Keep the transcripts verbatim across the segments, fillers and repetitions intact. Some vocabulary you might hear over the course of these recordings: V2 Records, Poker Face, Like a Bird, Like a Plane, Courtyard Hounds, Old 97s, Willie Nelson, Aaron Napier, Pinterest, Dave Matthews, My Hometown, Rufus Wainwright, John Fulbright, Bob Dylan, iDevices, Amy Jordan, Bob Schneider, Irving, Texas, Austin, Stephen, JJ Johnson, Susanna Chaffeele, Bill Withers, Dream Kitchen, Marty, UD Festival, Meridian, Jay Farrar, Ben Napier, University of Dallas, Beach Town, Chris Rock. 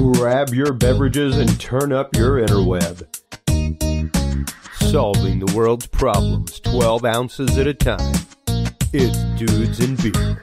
Grab your beverages and turn up your interweb. Solving the world's problems twelve ounces at a time. It's Dudes and Beer.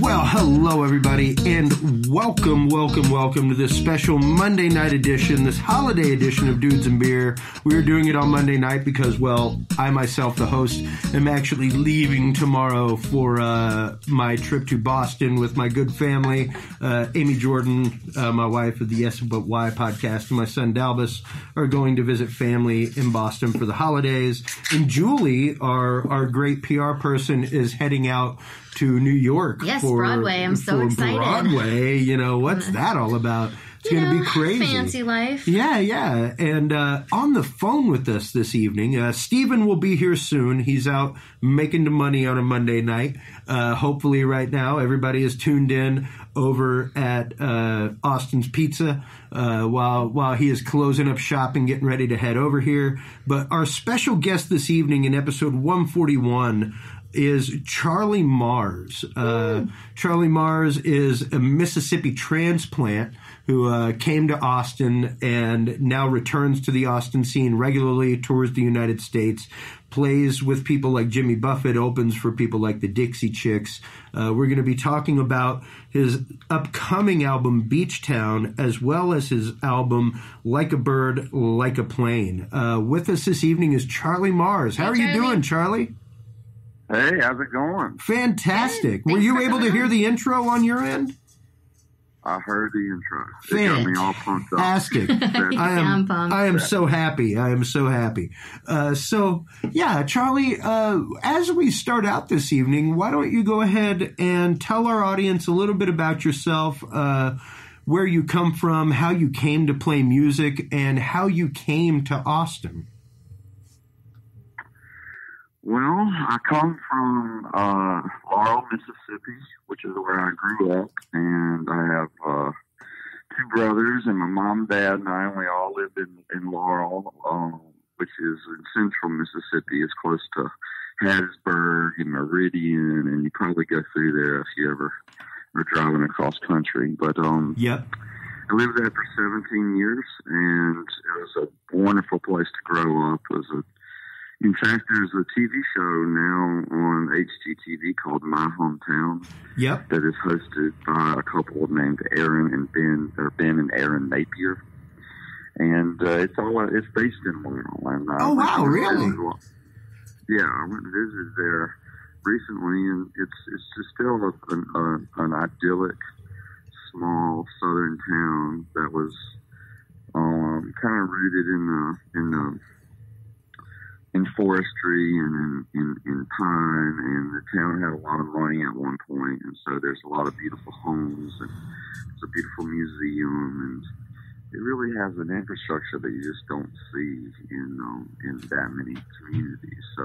Well, hello everybody, and welcome, welcome, welcome to this special Monday night edition, this holiday edition of Dudes and Beer. We are doing it on Monday night because, well, I myself, the host, am actually leaving tomorrow for uh, my trip to Boston with my good family, uh, Amy Jordan, uh, my wife of the Yes But Why podcast, and my son Dalvis are going to visit family in Boston for the holidays. And Julie, our our great P R person, is heading out to New York. Yes, for Broadway. I'm so excited. Broadway, you know, what's that all about? It's going to be crazy. Fancy life. Yeah, yeah. And uh, on the phone with us this evening, uh, Stephen will be here soon. He's out making the money on a Monday night. Uh, hopefully right now everybody is tuned in over at uh, Austin's Pizza uh, while while he is closing up shop and getting ready to head over here. But our special guest this evening in episode one forty-one is Charlie Mars. Uh, Charlie Mars is a Mississippi transplant who uh, came to Austin and now returns to the Austin scene regularly, tours the United States, plays with people like Jimmy Buffett, opens for people like the Dixie Chicks. Uh, we're going to be talking about his upcoming album, Beach Town, as well as his album, Like a Bird, Like a Plane. Uh, with us this evening is Charlie Mars. How hey, are Charlie. you doing, Charlie? Hey, how's it going? Fantastic. Were you able to hear the intro on your end? I heard the intro. It got me all pumped up. Fantastic. I am, I am so happy. I am so happy. Uh, so, yeah, Charlie, uh, as we start out this evening, why don't you go ahead and tell our audience a little bit about yourself, uh, where you come from, how you came to play music, and how you came to Austin. Well, I come from uh, Laurel, Mississippi, which is where I grew up, and I have uh, two brothers, and my mom, dad, and I, and we all lived in, in Laurel, um, which is in central Mississippi. It's close to Hattiesburg and Meridian, and you probably go through there if you ever are driving across country. But um, yep. I lived there for seventeen years, and it was a wonderful place to grow up. It was a In fact, there's a T V show now on H G T V called My Hometown. Yep. That is hosted by a couple named Aaron and Ben, or Ben and Aaron Napier, and uh, it's all it's based in Laurel. And, uh, oh wow, really? Yeah, I went and visited there recently, and it's it's just still an, uh, an idyllic small southern town that was um, kind of rooted in the in the. in forestry and in, in, in pine, and the town had a lot of money at one point, and so there's a lot of beautiful homes, and it's a beautiful museum, and it really has an infrastructure that you just don't see in um, in that many communities. So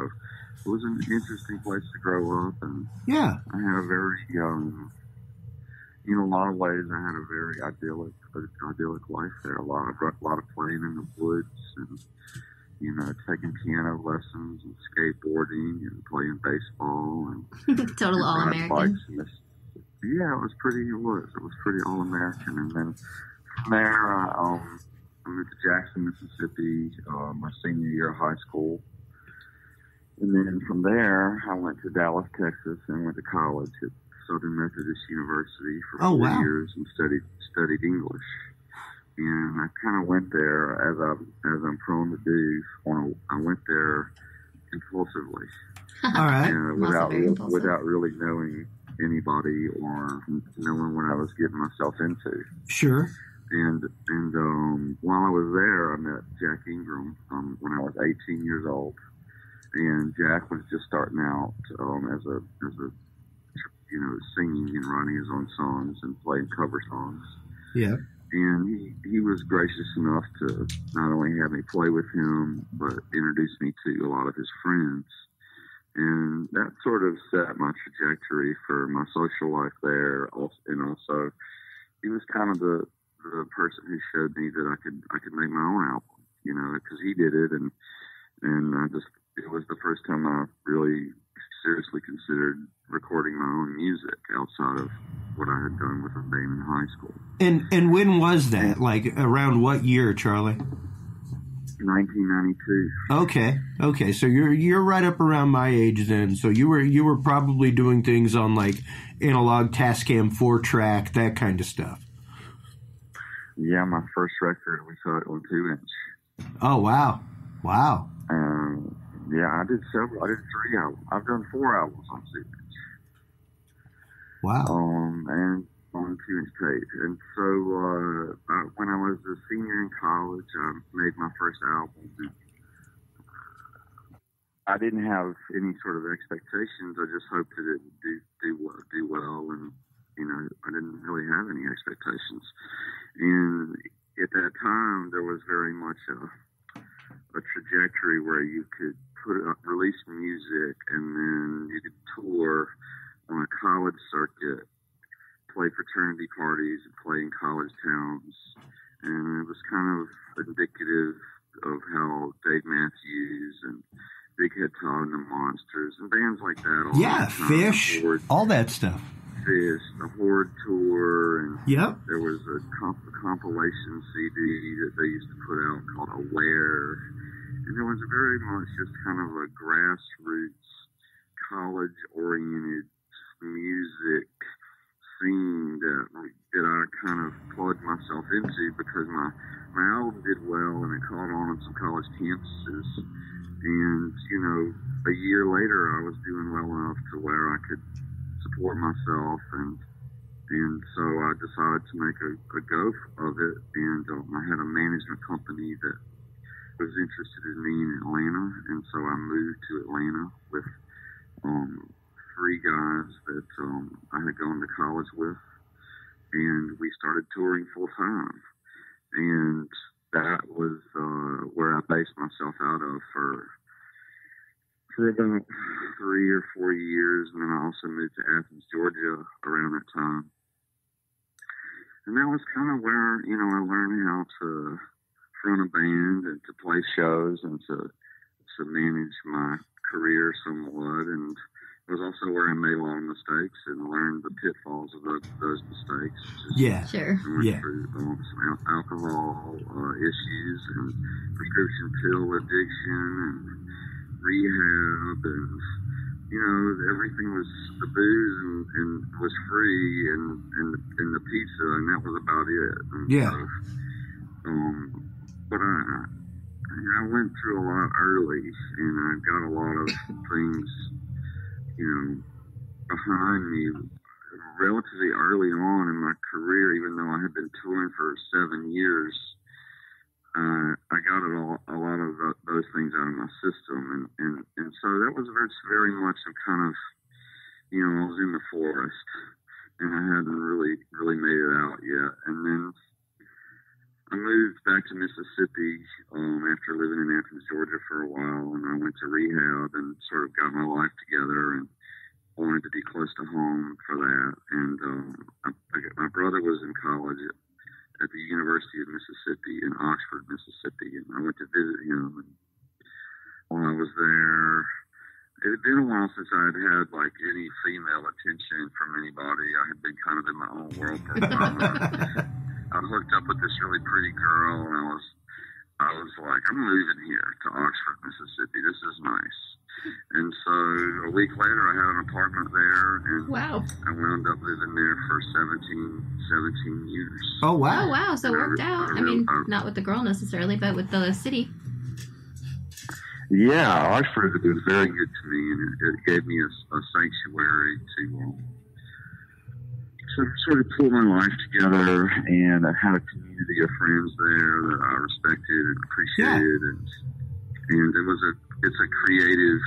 it was an interesting place to grow up, and yeah, I had a very, um, in a lot of ways, I had a very idyllic, idyllic life there. A lot of, a lot of playing in the woods, and you know, taking piano lessons and skateboarding and playing baseball and total all American. Yeah, it was pretty. It was. It was pretty all American. And then from there, uh, um, I moved to Jackson, Mississippi, uh, my senior year of high school. And then from there, I went to Dallas, Texas, and went to college at Southern Methodist University for oh, four wow. years and studied studied English. And I kind of went there, as I'm, as I'm prone to do, on a, I went there impulsively. All right. And without, impulsive. without really knowing anybody or knowing what I was getting myself into. Sure. And and um, while I was there, I met Jack Ingram um, when I was eighteen years old. And Jack was just starting out um, as a, as a, you know, singing and writing his own songs and playing cover songs. Yeah. And he, he was gracious enough to not only have me play with him, but introduce me to a lot of his friends. And that sort of set my trajectory for my social life there. And also, he was kind of the, the person who showed me that I could I could make my own album, you know, because he did it, and and I just it was the first time I really seriously considered recording my own music outside of what I had done with a band in high school. And and when was that? Like around what year, Charlie? nineteen ninety-two. Okay, okay. So you're you're right up around my age then. So you were you were probably doing things on like analog Tascam four track, that kind of stuff. Yeah, my first record, we saw it on two inch. Oh wow, wow. Um, yeah, I did several. I did three albums. I've done four albums on two inch. Wow. Um, and on two inch tape. And so uh, I, when I was a senior in college, I made my first album. I didn't have any sort of expectations. I just hoped that it would do do well, do well, and you know, I didn't really have any expectations. And at that time, there was very much a, a trajectory where you could put up, release music, and then you could tour on a college circuit, play fraternity parties, and play in college towns. And it was kind of indicative of how Dave Matthews and Big Head Todd and the Monsters and bands like that. All yeah, that Fish, Horde, all that stuff. Fish, the Horde tour, and yep. There was a, comp a compilation C D that they used to put out called Aware. And there was a very much just kind of a grassroots, college-oriented music scene that, that I kind of plugged myself into because my, my album did well and it caught on at some college campuses. And, you know, a year later I was doing well enough to where I could support myself, and and so I decided to make a, a go of it. And um, I had a management company that was interested in me in Atlanta, and so I moved to Atlanta with um, three guys that um, I had gone to college with, and we started touring full time. And that was uh, where I based myself out of for for about three or four years, and then I also moved to Athens, Georgia around that time. And that was kind of where, you know, I learned how to front a band and to play shows and to to manage my career somewhat. And it was also where I made a lot of mistakes and learned the pitfalls of those, those mistakes. Just yeah, sure. I went yeah. through um, some al alcohol uh, issues and prescription pill addiction and rehab, and you know, everything was the booze and, and was free, and, and and the pizza, and that was about it. And yeah. So, um, but I I went through a lot early, and I got a lot of things, you know, behind me relatively early on in my career. Even though I had been touring for seven years, uh, I got it all, a lot of uh, those things out of my system. And, and, and so that was very, very much a kind of, you know, I was in the forest and I hadn't really, really made it out yet. And then I moved back to Mississippi um, after living in Athens, Georgia for a while. And I went to rehab and sort of got my life together and wanted to be close to home for that. And um, I, I, my brother was in college at, at the University of Mississippi in Oxford, Mississippi, and I went to visit him. And while I was there, it had been a while since I had had like any female attention from anybody. I had been kind of in my own world for a while. I, I hooked up with this really pretty girl, and I was, I was like, I'm moving here to Oxford, Mississippi. This is nice. And so a week later, I had an apartment there, and wow. I wound up living there for seventeen years. Oh, wow. Oh, wow. So it worked out. I, I mean, I, not with the girl necessarily, but with the city. Yeah, Oxford was very good to me, and it, it gave me a, a sanctuary to um, sort, of, sort of pull my life together, and I had a community of friends there that I respected and appreciated, yeah. and, and it was a It's a creative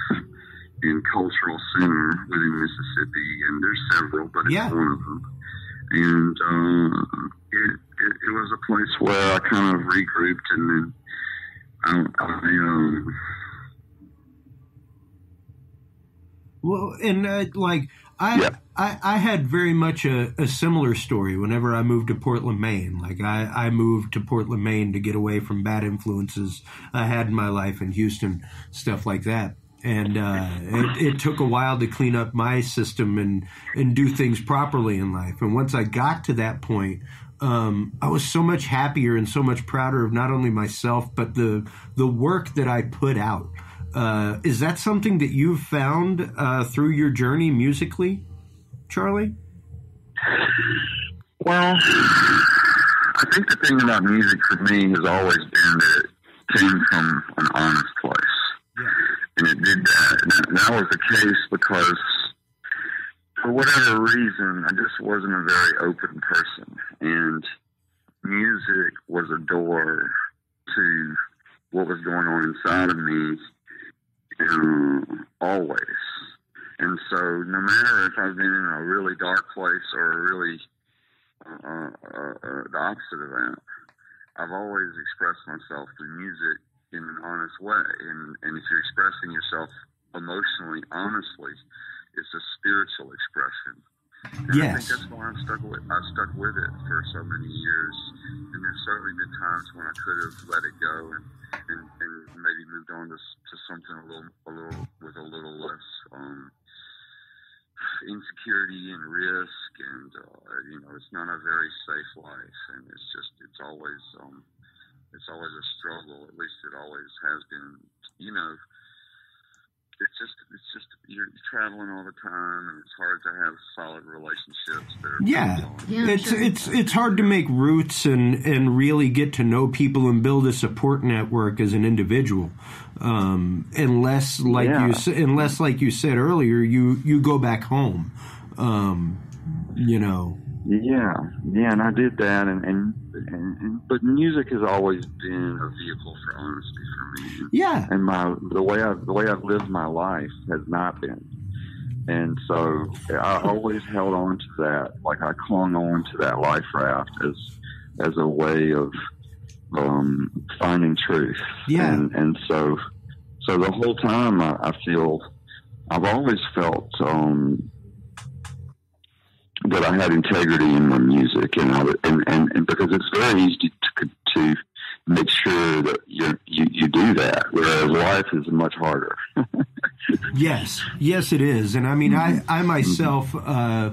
and cultural center within Mississippi, and there's several, but it's yeah. one of them. And uh, it, it, it was a place where I kind of regrouped, and then I, I um. Well, and uh, like I, yeah. I, I had very much a, a similar story whenever I moved to Portland, Maine. Like I, I moved to Portland, Maine to get away from bad influences I had in my life in Houston, stuff like that. And uh, it, it took a while to clean up my system and, and do things properly in life. And once I got to that point, um, I was so much happier and so much prouder of not only myself, but the the work that I put out. Uh, is that something that you've found uh, through your journey musically, Charlie? Well, I think the thing about music for me has always been that it came from an honest place. Yeah. And it did that. And that, that was the case because for whatever reason, I just wasn't a very open person. And music was a door to what was going on inside of me. Um, always. And so no matter if I've been in a really dark place or a really uh, uh, uh, the opposite of that, I've always expressed myself through music in an honest way. And, and if you're expressing yourself emotionally, honestly, it's a spiritual expression. And yes. I think that's why I stuck with I stuck with it for so many years. And there's certainly been times when I could have let it go and, and, and maybe moved on to, to something a little a little with a little less um, insecurity and risk. And uh, you know, it's not a very safe life, and it's just it's always um, it's always a struggle. At least it always has been. You know. It's just, it's just, you're traveling all the time, and it's hard to have solid relationships. That are yeah, yeah it's sure. it's it's hard to make roots and, and really get to know people and build a support network as an individual, um, unless like yeah. you unless like you said earlier, you, you go back home, um, you know. Yeah, yeah, and I did that, and, and, and, and but music has always been a vehicle for honesty for me. Yeah, and my the way I the way I've lived my life has not been, and so I always held on to that, like I clung on to that life raft as as a way of um, finding truth. Yeah, and, and so so the whole time I, I feel I've always felt. Um, that I had integrity in my music, and I would, and, and, and because it's very easy to, to make sure that you, you you do that, whereas life is much harder. Yes, yes it is. And I mean, mm-hmm. I, I myself uh,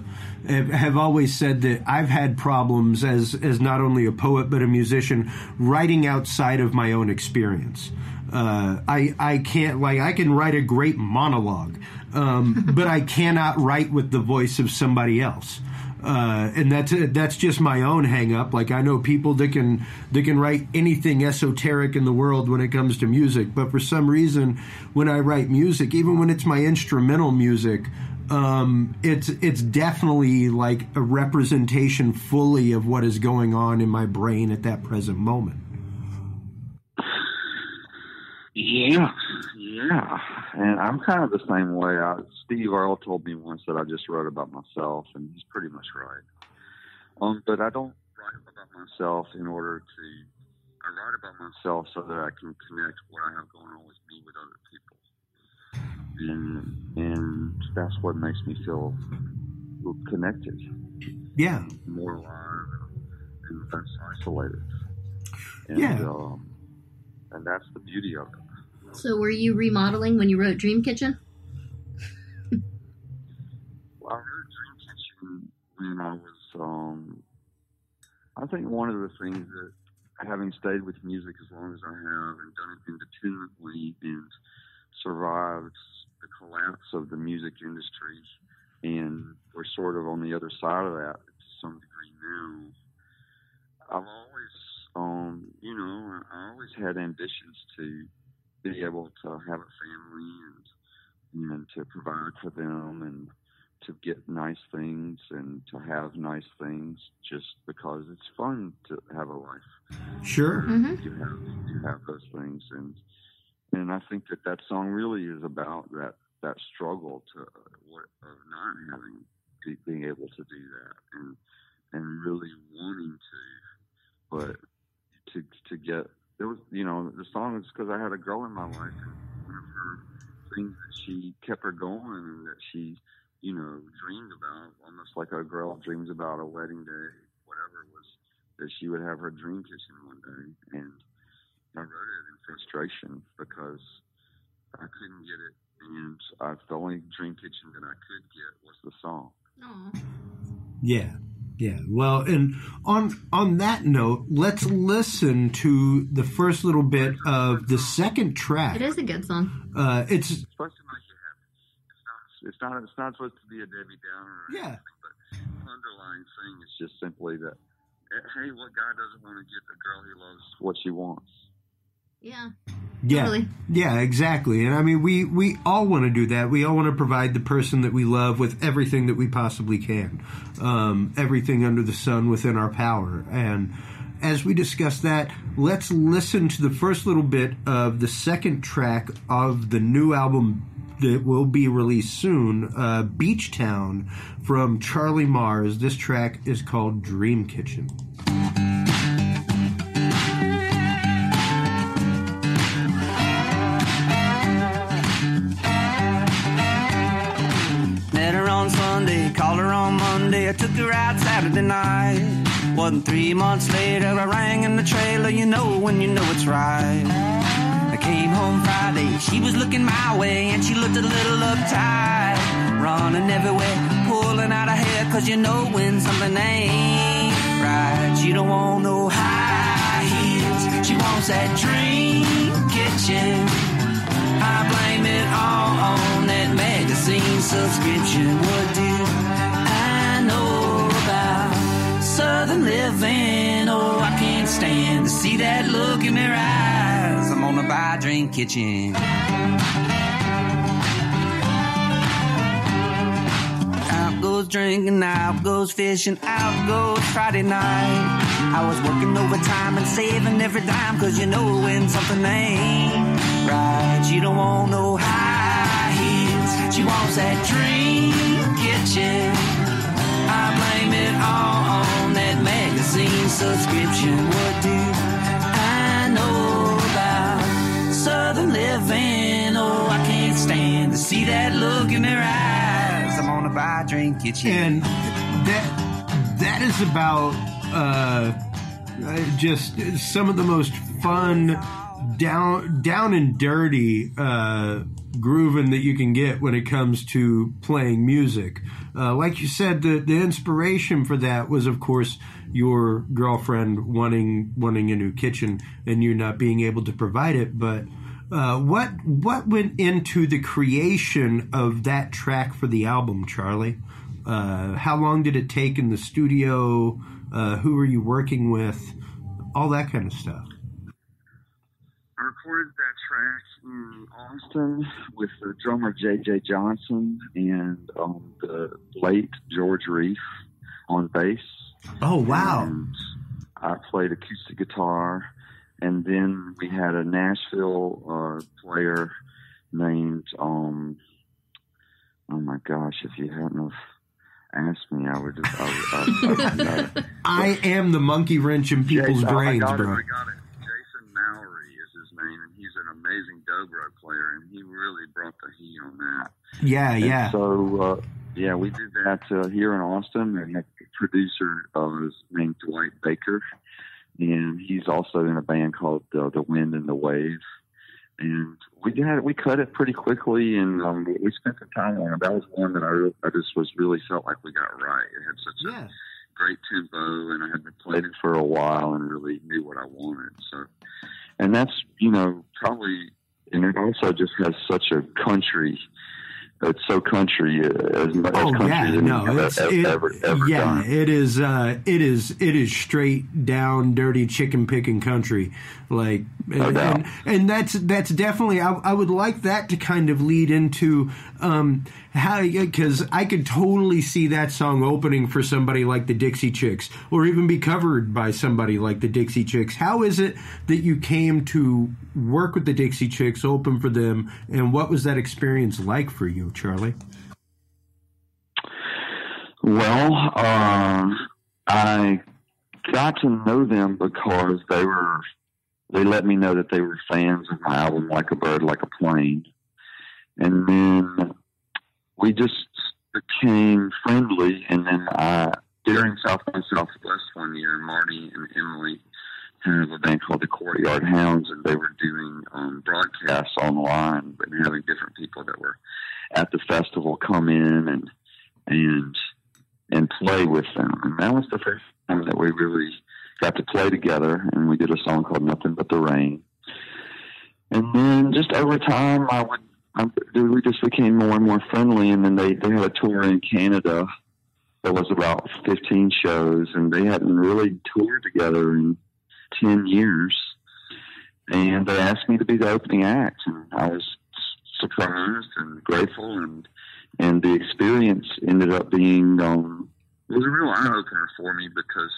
have always said that I've had problems as, as not only a poet but a musician writing outside of my own experience. Uh, I, I can't, like, I can write a great monologue, um, but I cannot write with the voice of somebody else. Uh, and that's, that's just my own hang up. Like, I know people that can, that can write anything esoteric in the world when it comes to music. But for some reason, when I write music, even when it's my instrumental music, um, it's, it's definitely like a representation fully of what is going on in my brain at that present moment. Yeah, yeah, and I'm kind of the same way. I, Steve Earle told me once that I just wrote about myself, and he's pretty much right. Um, but I don't write about myself in order to. I write about myself so that I can connect what I have going on with me with other people, and and that's what makes me feel connected. Yeah, more alive and less isolated. And, yeah, um, and that's the beauty of it. So were you remodeling when you wrote Dream Kitchen? Well, I wrote Dream Kitchen when I was, um, I think one of the things that, having stayed with music as long as I have and done it independently and survived the collapse of the music industry, and we're sort of on the other side of that to some degree now, I've always, um, you know, I always had ambitions to be able to have a family and and to provide for them and to get nice things and to have nice things just because it's fun to have a life. Sure. Mm-hmm. You have you have those things. And and I think that that song really is about that, that struggle to what of not having, being able to do that and and really wanting to, but to to get... It was, you know, the song is because I had a girl in my life, and one of her things that she kept her going, and that she you know, dreamed about, almost like a girl dreams about a wedding day, whatever it was, that she would have her dream kitchen one day. And I wrote it in frustration because I couldn't get it. And I, the only dream kitchen that I could get was the song. Aww. Yeah. Yeah. Well, and on on that note, let's listen to the first little bit of the second track. It is a good song. Uh, it's, it's supposed to make you happy. It's not, it's not, it's not supposed to be a Debbie Downer or yeah. anything, but the underlying thing is just simply that, hey, what guy doesn't want to get the girl he loves what she wants? Yeah. Yeah. Totally. Yeah, exactly. And I mean, we, we all want to do that. We all want to provide the person that we love with everything that we possibly can. Um, everything under the sun within our power. And as we discuss that, let's listen to the first little bit of the second track of the new album that will be released soon, uh, Beach Town from Charlie Mars. This track is called Dream Kitchen. Called her on Monday, I took her out Saturday night. Wasn't three months later, I rang in the trailer, you know when you know it's right. I came home Friday, she was looking my way, and she looked a little uptight. Running everywhere, pulling out her hair, cause you know when something ain't right. She don't want no high heels, she wants that dream kitchen. I blame it all on that magazine subscription. What do I know about Southern living? Oh, I can't stand to see that look in their eyes. I'm gonna buy a Dream Kitchen. Out goes drinking, out goes fishing, out goes Friday night. I was working overtime and saving every dime, cause you know when something ain't right. She don't want no high heels, she wants that dream kitchen. I blame it all on that magazine subscription. What do I know about Southern living? Oh, I can't stand to see that look in their eyes. I'm gonna buy a dream kitchen. And that that is about uh, just some of the most fun, down down and dirty uh, grooving that you can get when it comes to playing music. Uh, like you said, the, the inspiration for that was, of course, your girlfriend wanting wanting a new kitchen and you not being able to provide it. But uh, what what went into the creation of that track for the album, Charlie? Uh, how long did it take in the studio? Uh, who were you working with? All that kind of stuff. I recorded that track in Austin with the drummer J J Johnson and um, the late George Reef on bass. Oh, wow. And I played acoustic guitar. And then we had a Nashville uh, player named, um, oh my gosh, if you hadn't have asked me, I would just. I, would, I, would, I, would, I, would, I am the monkey wrench in people's Jason, brains, oh, I got bro. It, I got it. And he's an amazing dobro player, and he really brought the heat on that. Yeah, and yeah. So, uh, yeah, we did that uh, here in Austin, and the producer uh, is named Dwight Baker, and he's also in a band called uh, The Wind and the Wave. And we had we cut it pretty quickly, and um, we spent some time on it. That was one that I, re- I just was really felt like we got right. It had such yeah. a great tempo, and I had played it for a while and really knew what I wanted, so... And that's, you know, probably, and it also just has such a country, it's so country, as, as oh, country yeah, as no, it's, ever, it, ever, ever yeah, done. It is, uh, it is, it is straight down, dirty chicken picking country. Like, no and, doubt. and, and that's, that's definitely, I, I would like that to kind of lead into, um, how, because I could totally see that song opening for somebody like the Dixie Chicks, or even be covered by somebody like the Dixie Chicks. How is it that you came to work with the Dixie Chicks, open for them, and what was that experience like for you, Charlie? Well, uh, I got to know them because they were they let me know that they were fans of my album, Like a Bird, Like a Plane, and then. We just became friendly. And then uh, during South by Southwest one year, Marty and Emily had a band called the Courtyard Hounds, and they were doing um, broadcasts online and having different people that were at the festival come in and and and play with them. And that was the first time that we really got to play together, and we did a song called Nothing But the Rain. And then just over time, I would, I, we just became more and more friendly. And then they, they had a tour in Canada that was about fifteen shows, and they hadn't really toured together in ten years. And they asked me to be the opening act, and I was surprised and grateful. And and the experience ended up being um, it was a real eye opener for me, because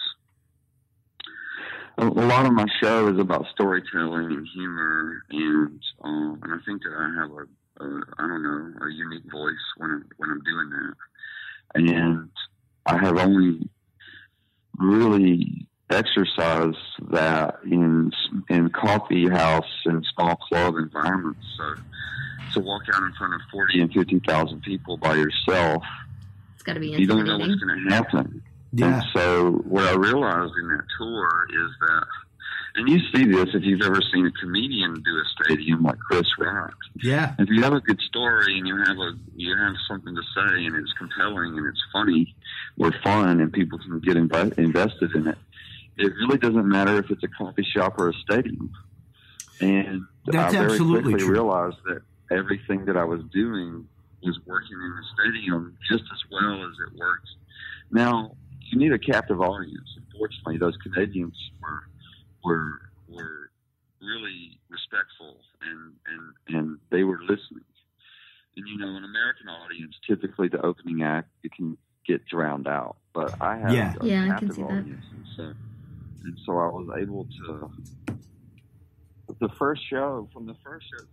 a lot of my show is about storytelling and humor, and um, and I think that I have a, a I don't know a unique voice when I'm, when I'm doing that, and I have only really exercised that in in coffee house and small club environments. So to walk out in front of forty and fifty thousand people by yourself, it's got to be intimidating. You don't know what's going to happen. Yeah. And so what I realized in that tour is that, and you see this if you've ever seen a comedian do a stadium like Chris Rock. Yeah. If you have a good story and you have a you have something to say and it's compelling and it's funny or fun and people can get inv- invested in it, it really doesn't matter if it's a coffee shop or a stadium. And That's I very absolutely quickly true. realized that everything that I was doing was working in the stadium just as well as it worked. Now, you need a captive audience. Unfortunately, those Canadians were were were really respectful, and, and, and they were listening. And, you know, an American audience, typically the opening act, you can get drowned out. But I had yeah. a yeah, captive I can see audience. That. And, so, and so I was able to – the first show, from the first show,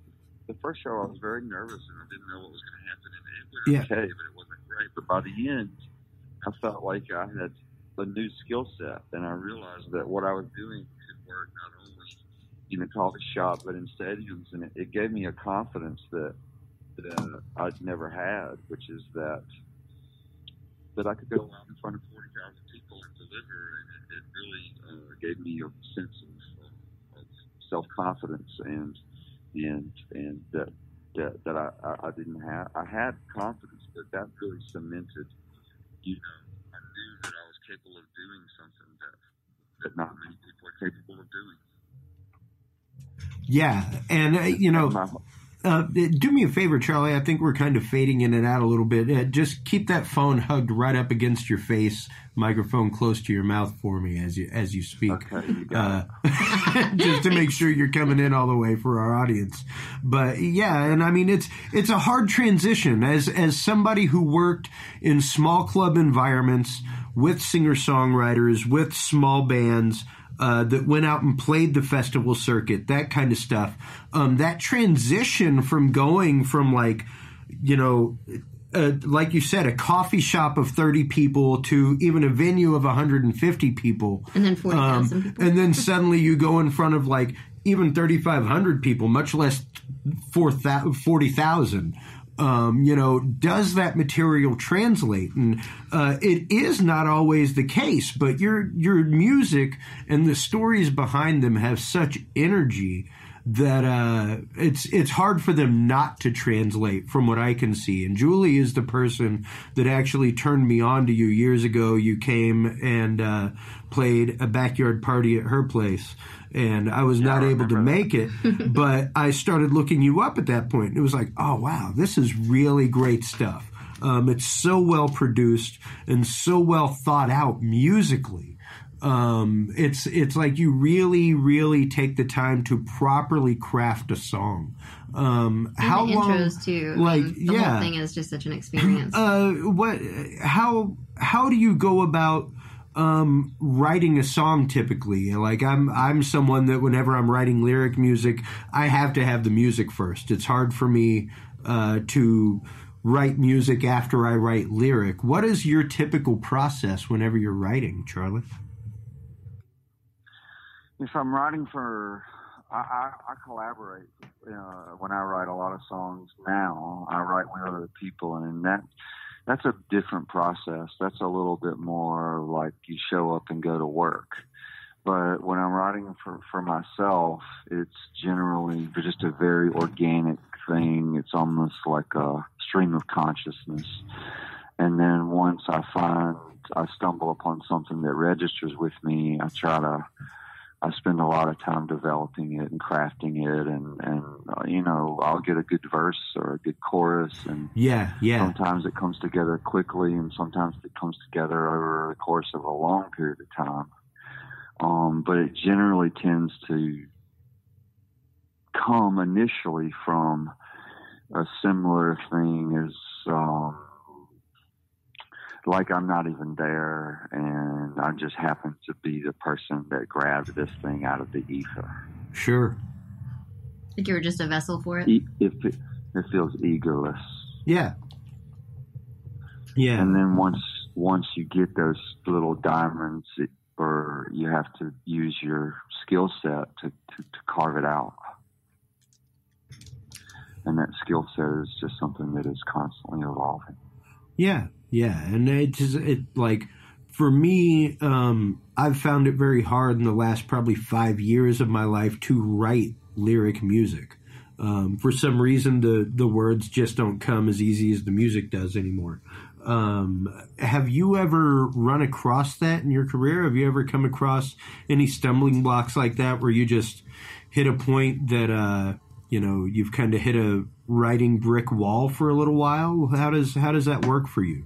the first show I was very nervous and I didn't know what was going to happen. And it was yeah. okay, but it wasn't great. But by the end – I felt like I had a new skill set, and I realized that what I was doing could work not only in a coffee shop but in stadiums, and it, it gave me a confidence that, that I'd never had, which is that that I could go out in front of forty thousand people and deliver, and it, it really uh, gave me a sense of, of self confidence and and and that that, that I, I didn't have. I had confidence, but that really cemented. You know, I knew that I was capable of doing something that, that not many people are capable of doing. Yeah, and, uh, you know, uh, do me a favor, Charlie. I think we're kind of fading in and out a little bit. Uh, just keep that phone hugged right up against your face, microphone close to your mouth for me as you as you speak, okay, you uh, just to make sure you're coming in all the way for our audience. But yeah, and I mean it's it's a hard transition as as somebody who worked in small club environments with singer songwriters, with small bands uh, that went out and played the festival circuit, that kind of stuff. Um, that transition from going from like you know. Uh, like you said, a coffee shop of thirty people to even a venue of one hundred fifty people. And then forty thousand um, people. And then suddenly you go in front of like even thirty-five hundred people, much less forty thousand. Um, you know, does that material translate? And uh, it is not always the case, but your your music and the stories behind them have such energy that uh, it's it's hard for them not to translate from what I can see. And Julie is the person that actually turned me on to you years ago. You came and uh, played a backyard party at her place, and I was yeah, not I able to make that. it, but I started looking you up at that point. And it was like, oh, wow, this is really great stuff. Um, it's so well produced and so well thought out musically. Um, it's it's like you really, really take the time to properly craft a song. Um, and how the long? Intros too. Like um, the yeah. whole thing is just such an experience. Uh, what? How? How do you go about um, writing a song typically? Like I'm I'm someone that whenever I'm writing lyric music, I have to have the music first. It's hard for me uh, to write music after I write lyric. What is your typical process whenever you're writing, Charlie? If I'm writing for, I, I, I collaborate uh, when I write a lot of songs now. I write with other people, and in that that's a different process. That's a little bit more like you show up and go to work. But when I'm writing for, for myself, it's generally just a very organic thing. It's almost like a stream of consciousness. And then once I find, I stumble upon something that registers with me, I try to, I spend a lot of time developing it and crafting it, and, and uh, you know, I'll get a good verse or a good chorus, and yeah, yeah. sometimes it comes together quickly, and sometimes it comes together over the course of a long period of time. Um, but it generally tends to come initially from a similar thing as um, like I'm not even there, and I just happen to be the person that grabbed this thing out of the ether. Sure. Like you were just a vessel for it? E- if it, it feels egoless. Yeah. Yeah. And then once once you get those little diamonds, it, or you have to use your skill set to, to, to carve it out. And that skill set is just something that is constantly evolving. Yeah, yeah. And it just, it, like, for me, um, I've found it very hard in the last probably five years of my life to write lyric music. Um, for some reason, the, the words just don't come as easy as the music does anymore. Um, have you ever run across that in your career? Have you ever come across any stumbling blocks like that where you just hit a point that, uh, you know, you've kind of hit a writing brick wall for a little while? How does, how does that work for you?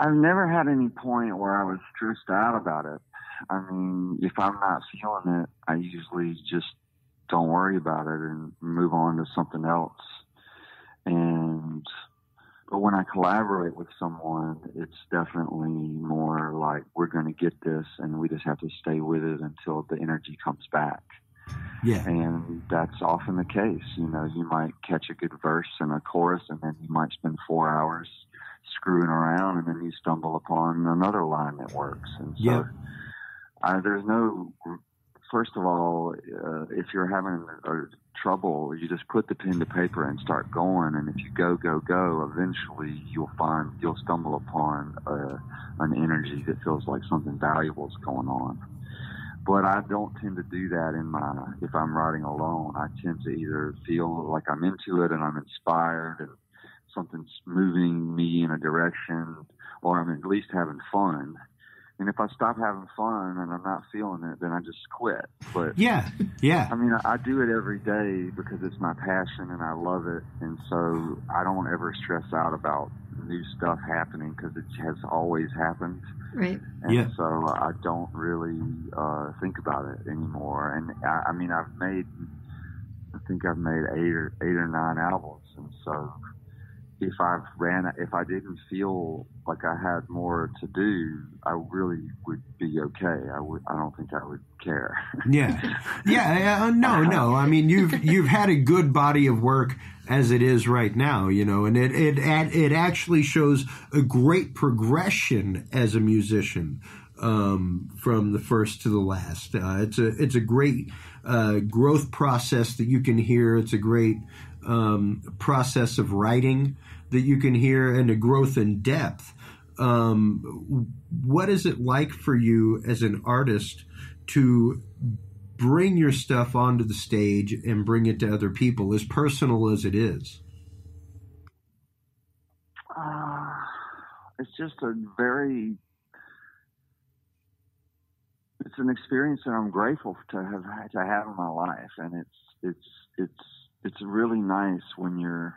I've never had any point where I was stressed out about it. I mean, if I'm not feeling it, I usually just don't worry about it and move on to something else. And but when I collaborate with someone, it's definitely more like we're going to get this, and we just have to stay with it until the energy comes back. Yeah, and that's often the case. You know, you might catch a good verse and a chorus, and then you might spend four hours screwing around, and then you stumble upon another line that works. And so, yeah. I, there's no. First of all, uh, if you're having a, a trouble, you just put the pen to paper and start going. And if you go, go, go, eventually you'll find, you'll stumble upon uh, an energy that feels like something valuable is going on. But I don't tend to do that in my, if I'm writing alone, I tend to either feel like I'm into it and I'm inspired and something's moving me in a direction, or I'm at least having fun. And if I stop having fun and I'm not feeling it, then I just quit. But yeah, yeah. I mean, I do it every day because it's my passion and I love it. And so I don't ever stress out about new stuff happening because it has always happened. Right. And yeah. so I don't really uh, think about it anymore. And I, I mean, I've made, I think I've made eight or eight or nine albums. And so if I ran, if I didn't feel like I had more to do, I really would be okay. I would. I don't think I would care. yeah, yeah. Uh, no, no. I mean, you've you've had a good body of work as it is right now, you know, and it it it actually shows a great progression as a musician um, from the first to the last. Uh, it's a it's a great uh, growth process that you can hear. It's a great um process of writing that you can hear, and the growth in depth. Um what is it like for you as an artist to bring your stuff onto the stage and bring it to other people, as personal as it is? Uh, it's just a very it's an experience that I'm grateful to have to have in my life, and it's it's it's It's really nice when you're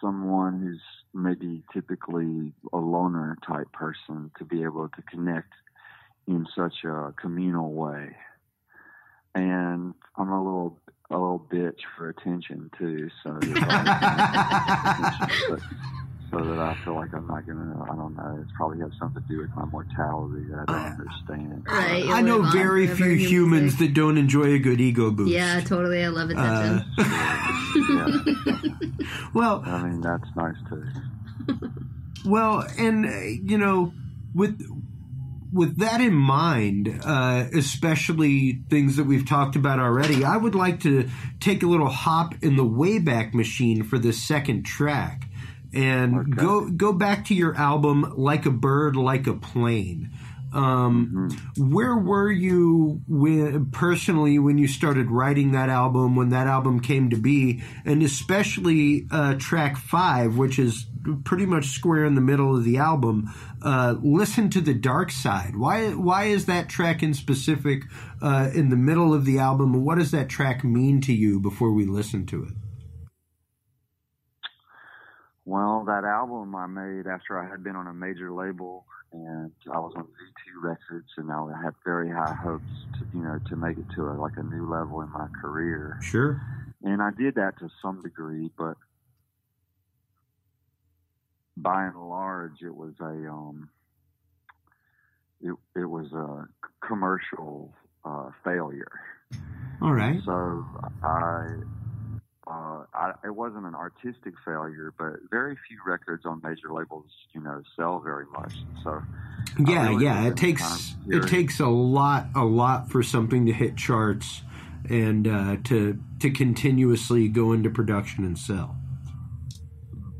someone who's maybe typically a loner type person to be able to connect in such a communal way. And I'm a little a little bitch for attention too, so that I, so that I feel like I'm not gonna. I don't know. It's probably got something to do with my mortality that I don't understand. Right, I know very few humans that don't enjoy a good ego boost. Yeah, totally. I love attention. Uh, Yeah. Well, I mean, that's nice too. Well, and uh, you know, with with that in mind, uh, especially things that we've talked about already, I would like to take a little hop in the Wayback Machine for this second track and okay. go go back to your album Like a Bird, Like a Plane. Um, mm-hmm. Where were you when, personally when you started writing that album, when that album came to be, and especially uh, track five, which is pretty much square in the middle of the album, uh, Listen to the Dark Side. Why, why is that track in specific uh, in the middle of the album, and what does that track mean to you before we listen to it? Well, that album I made after I had been on a major label, and I was on V two Records, and I had very high hopes to, you know, to make it to a, like a new level in my career. Sure. And I did that to some degree, but by and large, it was a um, it it was a commercial uh, failure. All right. So I. Uh, I, it wasn't an artistic failure, but very few records on major labels, you know, sell very much. So yeah, really yeah, it takes it takes a lot, a lot for something to hit charts and uh, to to continuously go into production and sell.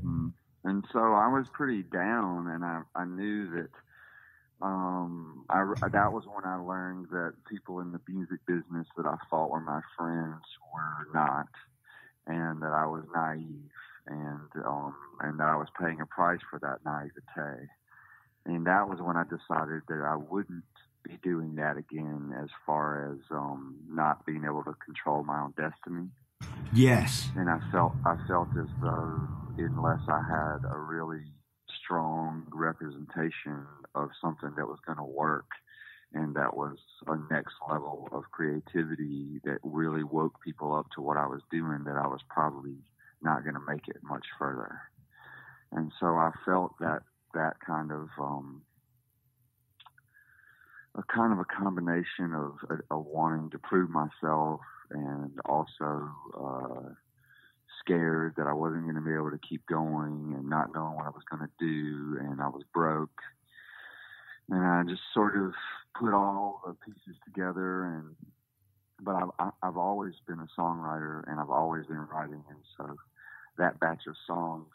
Mm-hmm. And so I was pretty down, and I I knew that. Um, I, that was when I learned that people in the music business that I thought were my friends were not. And that I was naive, and um, and that I was paying a price for that naivete. And that was when I decided that I wouldn't be doing that again, as far as um, not being able to control my own destiny. Yes. And I felt I felt as though unless I had a really strong representation of something that was going to work, and that was a next level of creativity that really woke people up to what I was doing, that I was probably not going to make it much further. And so I felt that that kind of um, a kind of a combination of, of, of wanting to prove myself, and also uh, scared that I wasn't going to be able to keep going, and not knowing what I was going to do, and I was broke. And I just sort of put all the pieces together, and but I've I've always been a songwriter, and I've always been writing, and so that batch of songs,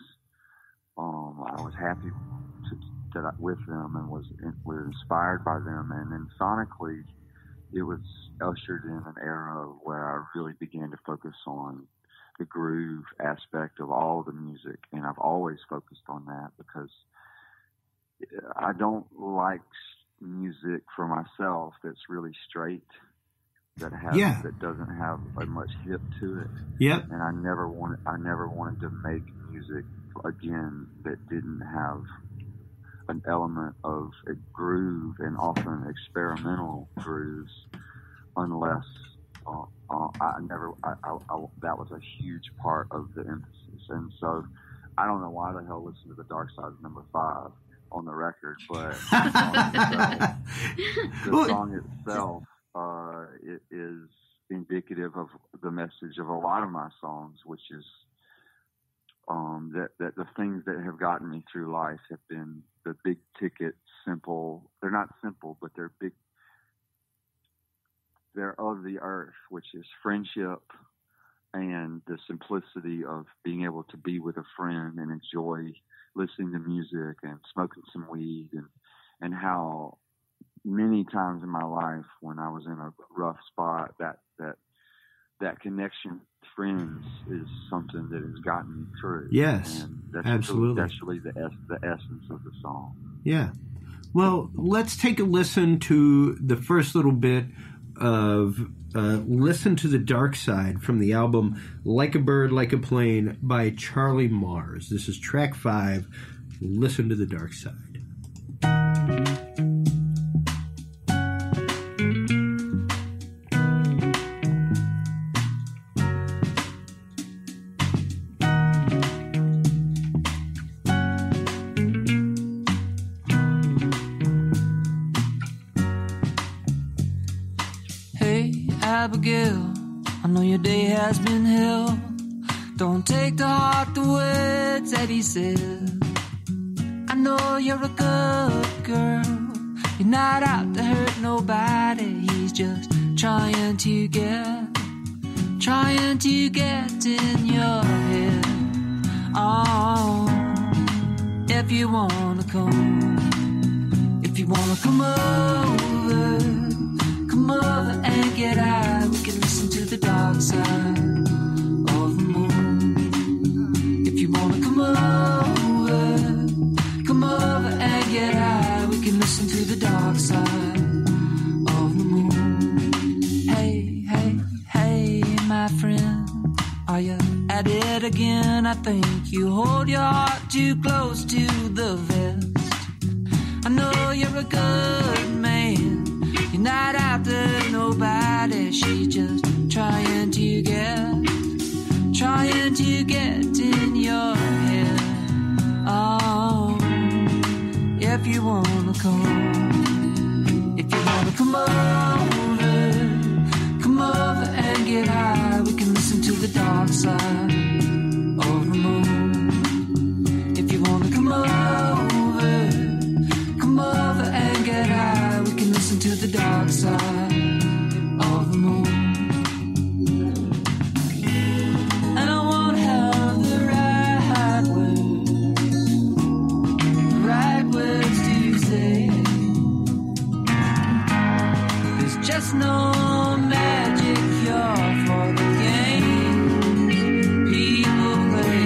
um, I was happy to, that I, with them, and was was inspired by them, and then sonically, it was ushered in an era where I really began to focus on the groove aspect of all the music, and I've always focused on that because I don't like music for myself that's really straight, that has yeah. that doesn't have like much hip to it. Yep. And I never wanted I never wanted to make music again that didn't have an element of a groove, and often experimental grooves, unless uh, uh, I never I, I, I, that was a huge part of the emphasis. And so I don't know why the hell Listen to the Dark Side is number five on the record, but the song itself, the song itself uh, it is indicative of the message of a lot of my songs, which is um, that, that the things that have gotten me through life have been the big ticket, simple, they're not simple, but they're big, they're of the earth, which is friendship, and the simplicity of being able to be with a friend and enjoy listening to music and smoking some weed, and and how many times in my life when I was in a rough spot, that that that connection with friends is something that has gotten me through. Yes, and that's absolutely. Really, that's really the, es the essence of the song. Yeah. Well, let's take a listen to the first little bit of uh, Listen to the Dark Side from the album Like a Bird, Like a Plane by Charlie Mars. This is track five, Listen to the Dark Side. Abigail, I know your day has been hell. Don't take to heart the words that he said. I know you're a good girl, You're not out to hurt nobody. He's just trying to get, trying to get in your head. Oh, if you wanna come, if you wanna come over, come over and get out. We can listen to the dark side of the moon. If you wanna come over, come over and get out. We can listen to the dark side of the moon. Hey, hey, hey, my friend, are you at it again? I think you hold your heart too close to the vest. I know you're a good man, you're not out to nobody. She's just trying to get, trying to get in your head. Oh, if you wanna come, if you wanna come over, come over and get high. We can listen to the dark side of the moon. If you wanna come over, come over and get high. We can listen to the dark side of the moon. There's no magic cure for the game people play.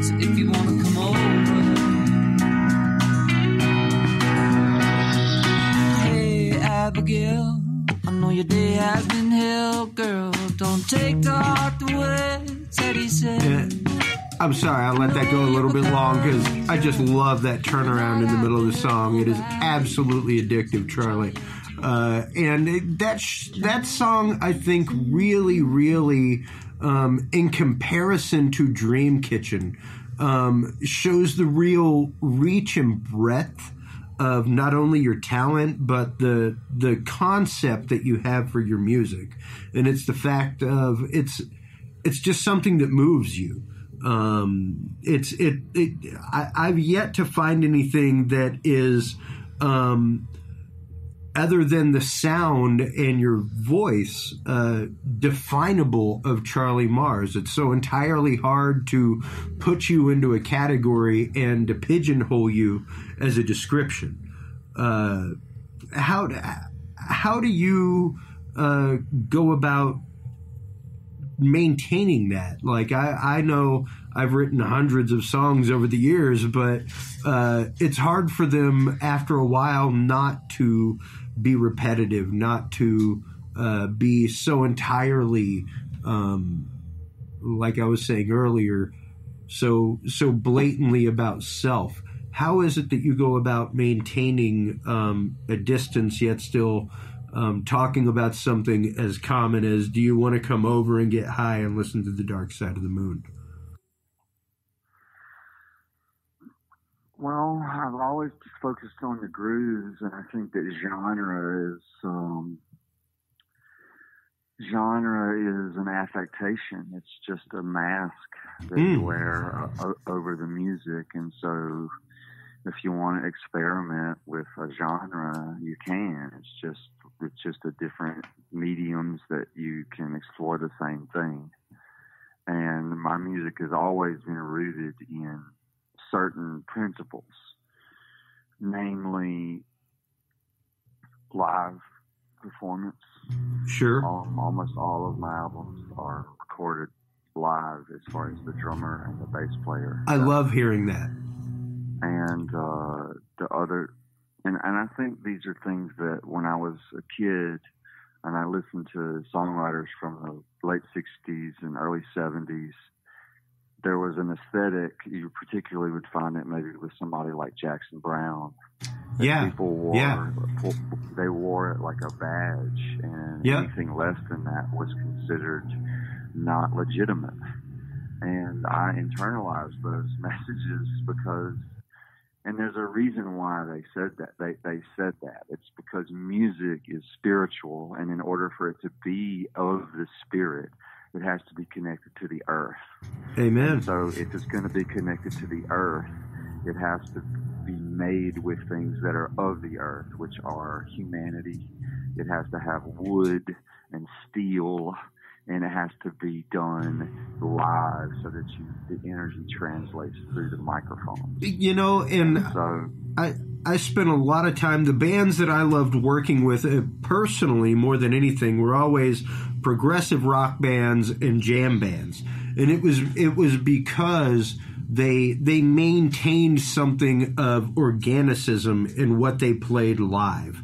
So if you wanna come over, hey Abigail, I know your day has been hell, girl. Don't take to heart the words that he said. I'm sorry, I let that go a little bit long because I just love that turnaround in the middle of the song. It is absolutely addictive, Charlie. Uh, and it, that sh- that song, I think, really, really, um, in comparison to Dream Kitchen, um, shows the real reach and breadth of not only your talent, but the the concept that you have for your music. And it's the fact of it's it's just something that moves you. Um, it's it. it I, I've yet to find anything that is, um, other than the sound and your voice, uh, definable of Charlie Mars. It's so entirely hard to put you into a category and to pigeonhole you as a description. Uh, how how do you uh, go about maintaining that? Like, I, I know I've written hundreds of songs over the years, but uh, it's hard for them after a while not to be repetitive, not to uh, be so entirely, um, like I was saying earlier, so so blatantly about self. How is it that you go about maintaining um, a distance yet still Um, talking about something as common as, do you want to come over and get high and listen to the dark side of the moon? Well, I've always focused on the grooves, and I think that genre is um, genre is an affectation. It's just a mask that mm. you wear o- over the music, and so if you want to experiment with a genre, you can. It's just it's just the different mediums that you can explore the same thing. And my music has always been rooted in certain principles, namely live performance. Sure. Um, almost all of my albums are recorded live as far as the drummer and the bass player. I so, love hearing that. And uh, the other, and, and I think these are things that when I was a kid and I listened to songwriters from the late sixties and early seventies, there was an aesthetic you particularly would find it maybe with somebody like Jackson Brown. Yeah. People wore, yeah. they wore it like a badge, and yep. anything less than that was considered not legitimate. And I internalized those messages because, and there's a reason why they said that. They they said that. It's because music is spiritual, and in order for it to be of the spirit, it has to be connected to the earth. Amen. And so if it's going to be connected to the earth, it has to be made with things that are of the earth, which are humanity. It has to have wood and steel, and it has to be done live so that you, the energy translates through the microphone. You know, and so, I I spent a lot of time, the bands that I loved working with uh, personally more than anything were always progressive rock bands and jam bands. And it was it was because they they maintained something of organicism in what they played live.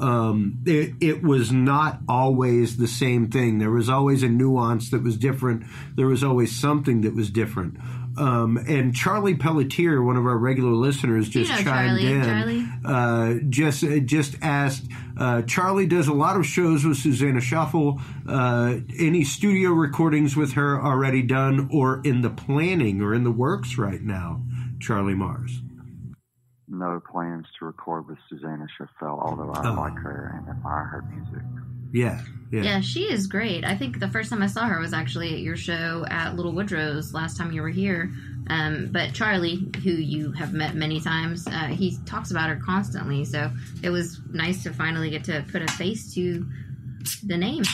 Um, it, it was not always the same thing. There was always a nuance that was different. There was always something that was different. Um, and Charlie Pelletier, one of our regular listeners, just you know chimed Charlie, in. Charlie. Uh, just just asked. Uh, Charlie does a lot of shows with Susanna Chaffeele. Uh, any studio recordings with her already done, or in the planning, or in the works right now? Charlie Mars. No plans to record with Susanna Chaffeele, although I oh. like her and admire her music. Yeah, yeah. Yeah, she is great. I think the first time I saw her was actually at your show at Little Woodrow's last time you were here. Um, but Charlie, who you have met many times, uh, he talks about her constantly. So it was nice to finally get to put a face to the name.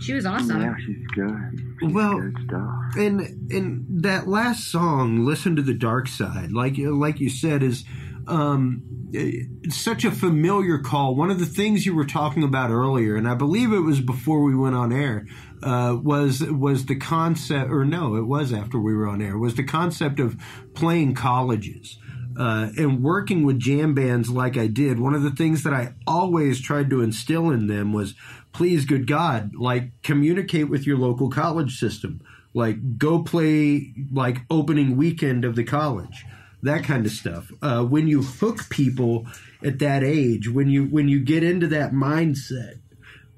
She was awesome. Yeah, she's good. She's well, good stuff. And, and that last song, Listen to the Dark Side, like, like you said, is... Um, it's such a familiar call. One of the things you were talking about earlier, and I believe it was before we went on air, uh, was was the concept, or no, it was after we were on air, was the concept of playing colleges uh, and working with jam bands like I did. One of the things that I always tried to instill in them was, please, good God, like communicate with your local college system, like go play like opening weekend of the college. That kind of stuff. Uh, when you hook people at that age, when you when you get into that mindset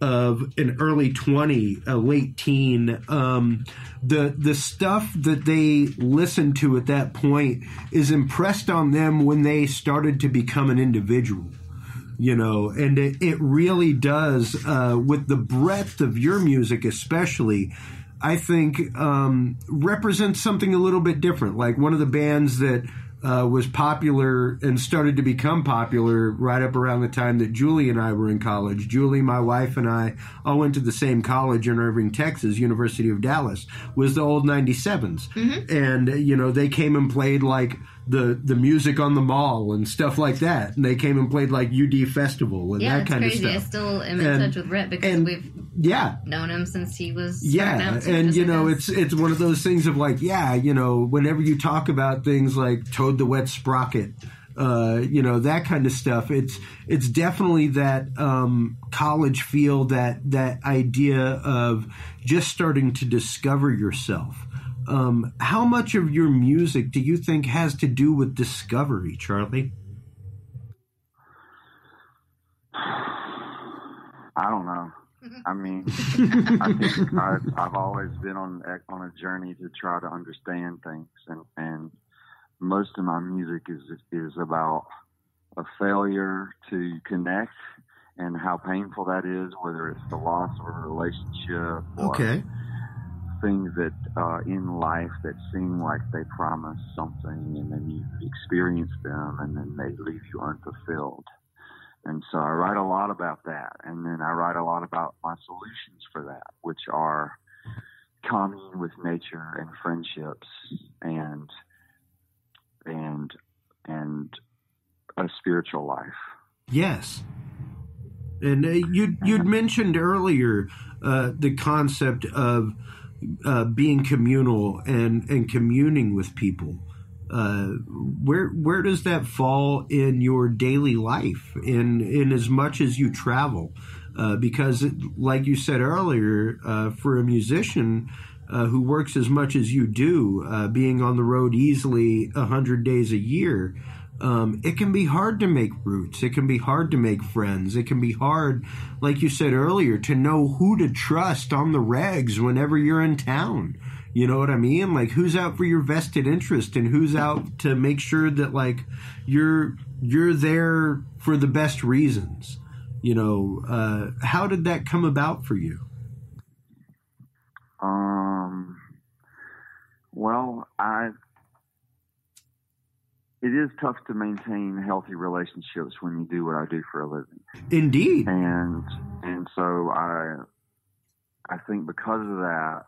of an early twenty, a late teen, um, the the stuff that they listen to at that point is impressed on them when they started to become an individual. You know, and it, it really does uh, with the breadth of your music, especially. I think um, represents something a little bit different. Like one of the bands that. Uh, was popular and started to become popular right up around the time that Julie and I were in college. Julie, my wife, and I all went to the same college in Irving, Texas, University of Dallas, was the old ninety-sevens. Mm-hmm. And, you know, they came and played, like, the, the music on the mall and stuff like that. And they came and played, like, U D Festival and yeah, that kind crazy. of stuff. Yeah, it's crazy. I still am in and, touch with Rhett because and, we've yeah. known him since he was... Yeah, and, you know, it's, it's one of those things of, like, yeah, you know, whenever you talk about things like... the wet sprocket, uh, you know, that kind of stuff. It's it's definitely that um, college feel, that that idea of just starting to discover yourself. Um, how much of your music do you think has to do with discovery, Charlie? I don't know. I mean, I think I've, I've always been on on a journey to try to understand things, and and. Most of my music is is about a failure to connect and how painful that is, whether it's the loss of a relationship or okay. things that uh, in life that seem like they promise something and then you experience them and then they leave you unfulfilled. And so I write a lot about that. And then I write a lot about my solutions for that, which are commune with nature and friendships and and and a spiritual life. Yes. And uh, you'd, you'd mentioned earlier uh, the concept of uh, being communal and, and communing with people. Uh, where where does that fall in your daily life in, in as much as you travel? Uh, because, it, like you said earlier, uh, for a musician... Uh, who works as much as you do, uh, being on the road easily one hundred days a year, um, it can be hard to make roots. It can be hard to make friends. It can be hard, like you said earlier, to know who to trust on the regs whenever you're in town. You know what I mean? Like, who's out for your vested interest and who's out to make sure that, like, you're you're there for the best reasons. You know, uh, how did that come about for you? Um, well, I, it is tough to maintain healthy relationships when you do what I do for a living. Indeed. And and so I I think because of that,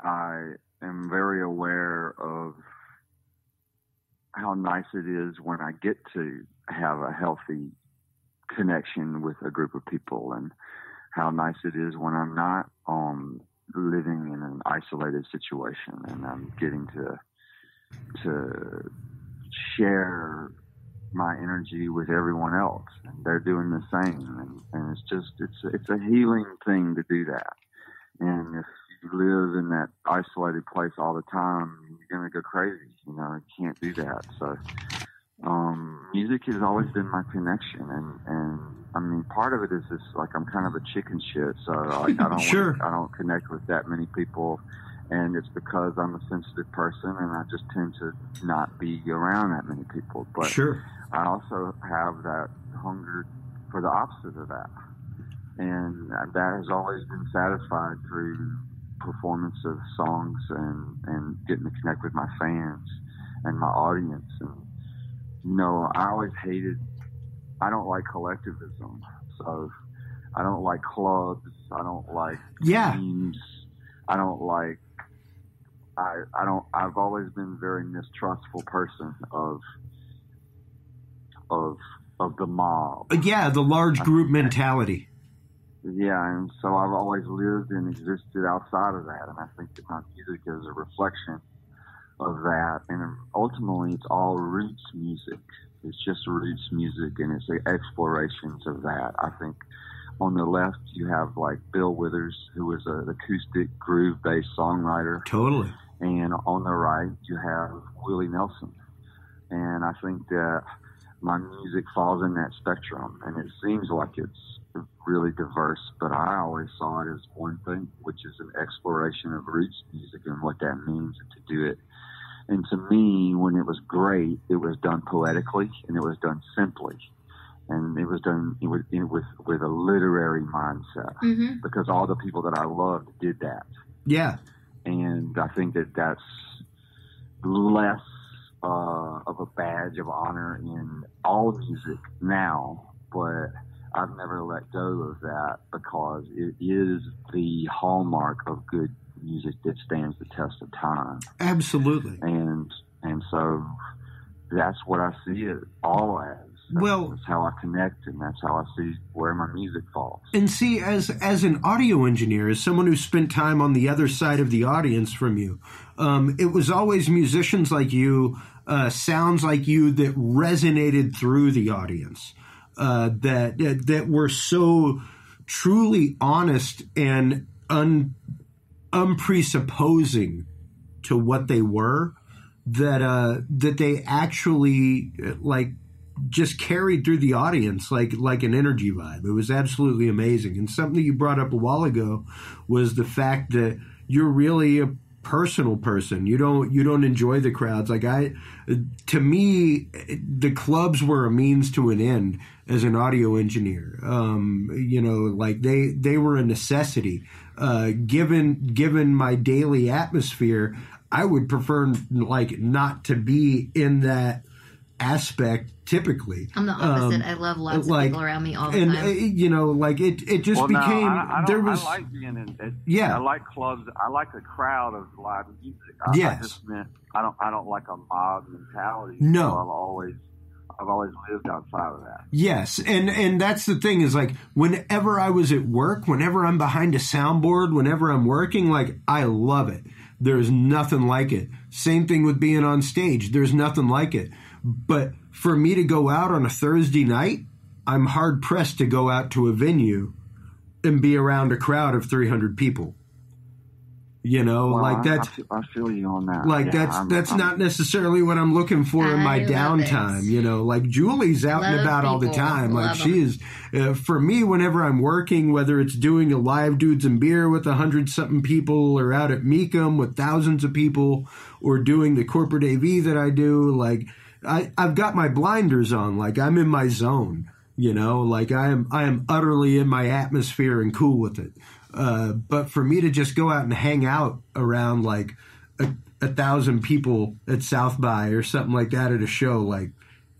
I am very aware of how nice it is when I get to have a healthy connection with a group of people, and how nice it is when I'm not um, living in an isolated situation and I'm getting to to share my energy with everyone else, and they're doing the same, and, and it's just it's it's a healing thing to do that. And if you live in that isolated place all the time, you're gonna go crazy. You know, you can't do that. So um, music has always been my connection, and and I mean, part of it is this, like, I'm kind of a chicken shit, so like, I don't sure. I don't connect with that many people. And it's because I'm a sensitive person, and I just tend to not be around that many people. But sure. I also have that hunger for the opposite of that. And that has always been satisfied through performance of songs and, and getting to connect with my fans and my audience. And, you know, I always hated – I don't like collectivism. So I don't like clubs. I don't like yeah. teams. I don't like – I, I don't. I've always been a very mistrustful person of of of the mob. Yeah, the large group mentality. Yeah, and so I've always lived and existed outside of that, and I think that my music is a reflection of that. And ultimately, it's all roots music. It's just roots music, and it's explorations of that. I think on the left, you have like Bill Withers, who is an acoustic groove-based songwriter. Totally. And on the right, you have Willie Nelson. And I think that my music falls in that spectrum, and it seems like it's really diverse, but I always saw it as one thing, which is an exploration of roots music and what that means, and to do it. And to me, when it was great, it was done poetically, and it was done simply. And it was done with with, with a literary mindset, mm-hmm. because all the people that I loved did that. Yeah. And I think that that's less uh, of a badge of honor in all music now, but I've never let go of that because it is the hallmark of good music that stands the test of time. Absolutely. And, and so that's what I see it all as. That's, well, that's how I connect, and that's how I see where my music falls. And see, as as an audio engineer, as someone who spent time on the other side of the audience from you, um, it was always musicians like you, uh, sounds like you that resonated through the audience, uh, that, that that were so truly honest and un, unpresupposing to what they were, that uh, that they actually like. just carried through the audience like like an energy vibe. It was absolutely amazing. And something you brought up a while ago was the fact that you're really a personal person. You don't you don't enjoy the crowds. Like I, to me, the clubs were a means to an end as an audio engineer. Um, you know, like they they were a necessity. Uh, given given my daily atmosphere, I would prefer like not to be in that aspect typically. I'm the opposite. Um, I love lots like, of people around me all the and, time. And, you know, like it, it just well, became, no, I, I there was... I like being in, it, yeah. I like clubs. I like a crowd of live music. I, yes. I just meant, I don't, I don't like a mob mentality. No. So I've always, I've always lived outside of that. Yes. And, and that's the thing is like, whenever I was at work, whenever I'm behind a soundboard, whenever I'm working, like I love it. There's nothing like it. Same thing with being on stage. There's nothing like it. But for me to go out on a Thursday night, I'm hard pressed to go out to a venue and be around a crowd of three hundred people. You know, well, like that's I, I feel you on that. Like yeah, that's I'm, that's I'm, not necessarily what I'm looking for I in my downtime. It. You know, like Julie's out love and about all the time. Like she is. Uh, for me, whenever I'm working, whether it's doing a live Dudes and Beer with a hundred something people, or out at Mecum with thousands of people, or doing the corporate A V that I do, like. I, I've got my blinders on, like I'm in my zone, you know, like I am I am utterly in my atmosphere and cool with it. Uh, but for me to just go out and hang out around like a, a thousand people at South by or something like that at a show, like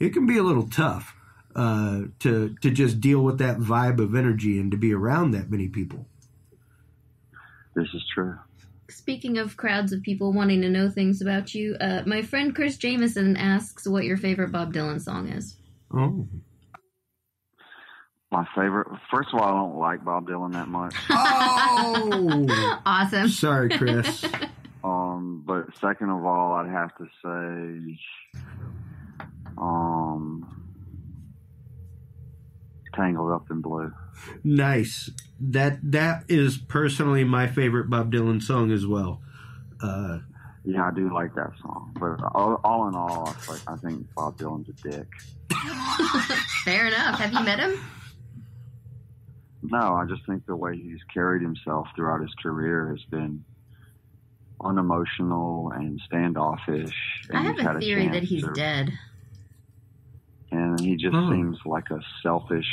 it can be a little tough uh, to to just deal with that vibe of energy and to be around that many people. This is true. Speaking of crowds of people wanting to know things about you, uh, my friend Chris Jameson asks what your favorite Bob Dylan song is. Oh. My favorite? First of all, I don't like Bob Dylan that much. Oh! Awesome. Sorry, Chris. um, but second of all, I'd have to say um, Tangled Up in Blue. Nice. That That is personally my favorite Bob Dylan song as well. Uh, yeah, I do like that song. But all, all in all, I, like, I think Bob Dylan's a dick. Fair enough. Have you met him? No, I just think the way he's carried himself throughout his career has been unemotional and standoffish. And I have a theory that he's dead. And he just oh. seems like a selfish